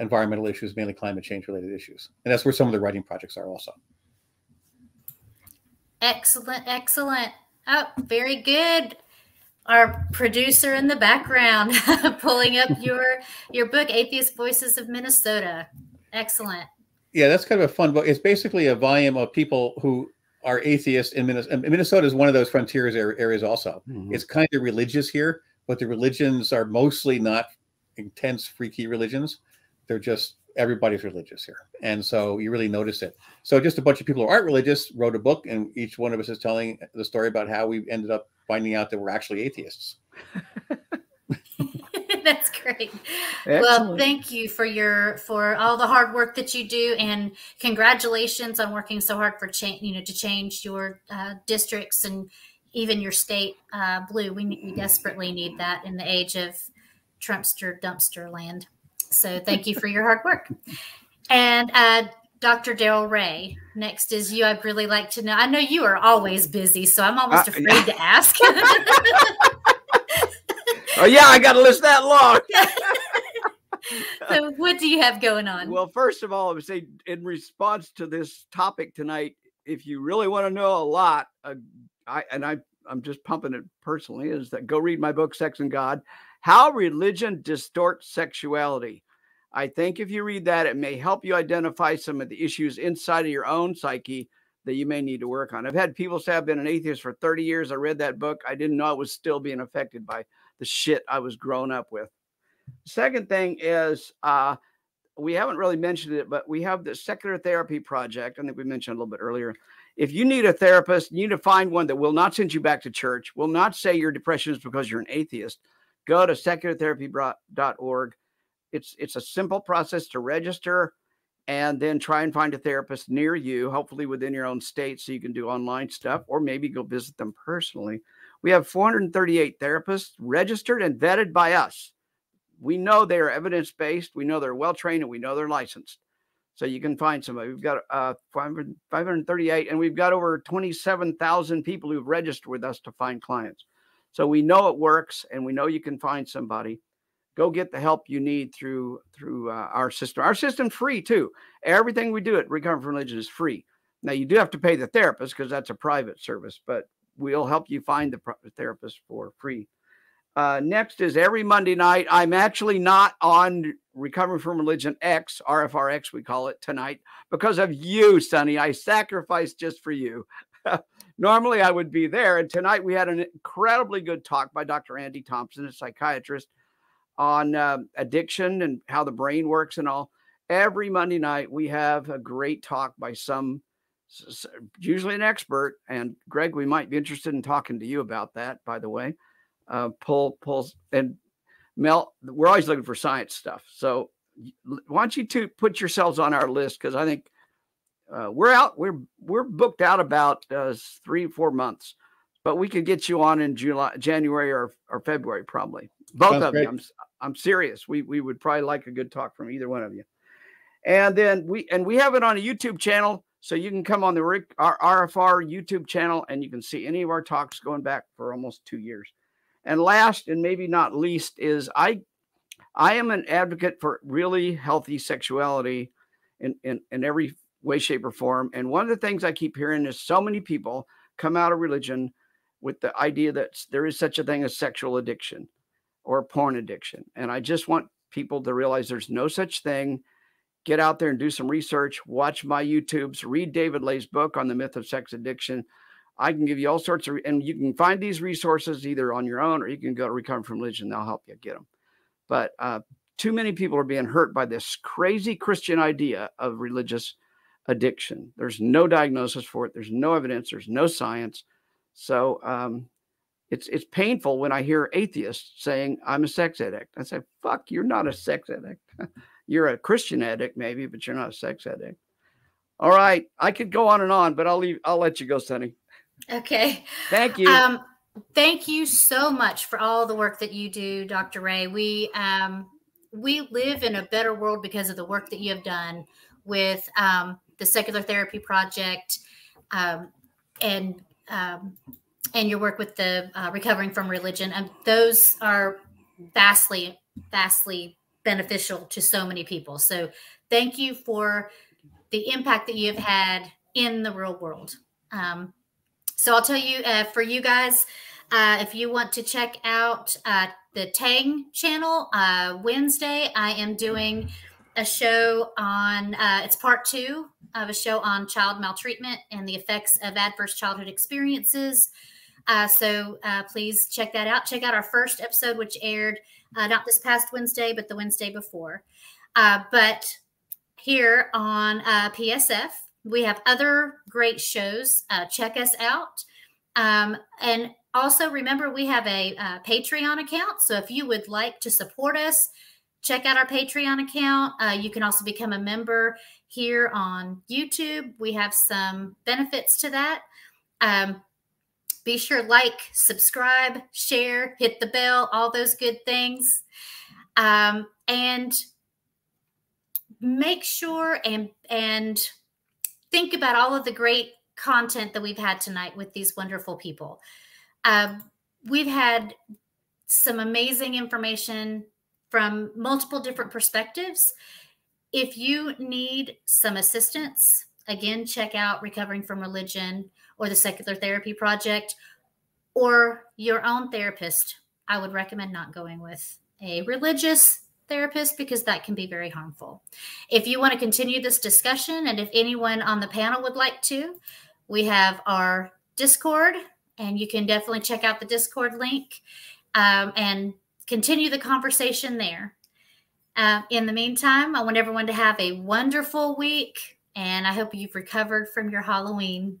environmental issues, mainly climate change related issues, and that's where some of the writing projects are also. Excellent, excellent. Oh, very good. our producer in the background pulling up your book, Atheist Voices of Minnesota. Excellent. Yeah, that's kind of a fun book. It's basically a volume of people who are atheists in Minnesota. Minnesota is one of those frontiers areas also. Mm-hmm. It's kind of religious here, but the religions are mostly not intense, freaky religions. They're just everybody's religious here. And so you really notice it. So just a bunch of people who aren't religious wrote a book, and each one of us is telling the story about how we ended up finding out that we're actually atheists. That's great. Excellent. Well, thank you for all the hard work that you do, and congratulations on working so hard for to change your districts and even your state blue. We desperately need that in the age of Trumpster dumpster land. So thank you for your hard work. And Dr. Darrel Ray, next is you. I'd really like to know. I know you are always busy, so I'm almost afraid to ask. Oh, yeah, I got a list that long. So what do you have going on? Well, first of all, I would say in response to this topic tonight, if you really want to know a lot, I'm just pumping it personally, is that go read my book, Sex and God, How Religion Distorts Sexuality. I think if you read that, it may help you identify some of the issues inside of your own psyche that you may need to work on. I've had people say I've been an atheist for 30 years. I read that book. I didn't know I was still being affected by the shit I was grown up with. Second thing is we haven't really mentioned it, but we have the Secular Therapy Project. I think we mentioned a little bit earlier. If you need a therapist, you need to find one that will not send you back to church, will not say your depression is because you're an atheist. Go to seculartherapy.org. It's a simple process to register and then try and find a therapist near you, hopefully within your own state, so you can do online stuff or maybe go visit them personally. We have 438 therapists registered and vetted by us. We know they are evidence-based. We know they're well-trained, and we know they're licensed. So you can find somebody. We've got 538, and we've got over 27,000 people who've registered with us to find clients. So we know it works, and we know you can find somebody. Go get the help you need through our system. Our system's free, too. Everything we do at Recovering from Religion is free. Now, you do have to pay the therapist because that's a private service, but we'll help you find the therapist for free. Next is every Monday night. I'm actually not on Recovering from Religion X, RFRX, we call it, tonight because of you, Sonny. I sacrificed just for you. Normally, I would be there. And tonight, we had an incredibly good talk by Dr. Andy Thompson, a psychiatrist, on addiction and how the brain works and all. Every Monday night, we have a great talk by some, usually an expert. And Greg, we might be interested in talking to you about that, by the way. And Mel, we're always looking for science stuff. So why don't you two put yourselves on our list? Because I think we're booked out about 3 or 4 months, but we could get you on in January or February, probably. Both Sounds of great. You. I'm serious. We would probably like a good talk from either one of you. And then we have it on a YouTube channel. So you can come on the our RFR YouTube channel and you can see any of our talks going back for almost 2 years. And last and maybe not least is I am an advocate for really healthy sexuality in every way, shape, or form. And one of the things I keep hearing is so many people come out of religion with the idea that there is such a thing as sexual addiction or porn addiction. And I just want people to realize there's no such thing. Get out there and do some research. Watch my YouTubes. Read David Lay's book on the myth of sex addiction. I can give you all sorts of, and you can find these resources either on your own or you can go to Recovering from Religion. They'll help you get them. But too many people are being hurt by this crazy Christian idea of religious addiction. There's no diagnosis for it. There's no evidence. There's no science. So it's painful when I hear atheists saying, I'm a sex addict. I say, fuck, you're not a sex addict. You're a Christian addict maybe, but you're not a sex addict. All right. I could go on and on, but I'll let you go, Sonny. Okay. Thank you. Thank you so much for all the work that you do, Dr. Ray. We live in a better world because of the work that you have done with the Secular Therapy Project and your work with the Recovering from Religion. And those are vastly, vastly beneficial to so many people. So thank you for the impact that you have had in the real world. So I'll tell you, for you guys, If you want to check out the Tang channel, Wednesday, I am doing a show on, it's part two of a show on child maltreatment and the effects of adverse childhood experiences. So please check that out. Check out our first episode, which aired not this past Wednesday, but the Wednesday before. But here on PSF, we have other great shows. Check us out. And also remember, we have a Patreon account. So if you would like to support us, check out our Patreon account. You can also become a member here on YouTube. We have some benefits to that. Be sure like, subscribe, share, hit the bell, all those good things. And make sure and think about all of the great content that we've had tonight with these wonderful people. We've had some amazing information from multiple different perspectives. If you need some assistance, again, check out Recovering from Religion or the Secular Therapy Project or your own therapist. I would recommend not going with a religious therapist because that can be very harmful. If you want to continue this discussion, and if anyone on the panel would like to, we have our Discord, and you can definitely check out the Discord link and continue the conversation there. In the meantime, I want everyone to have a wonderful week, and I hope you've recovered from your Halloween.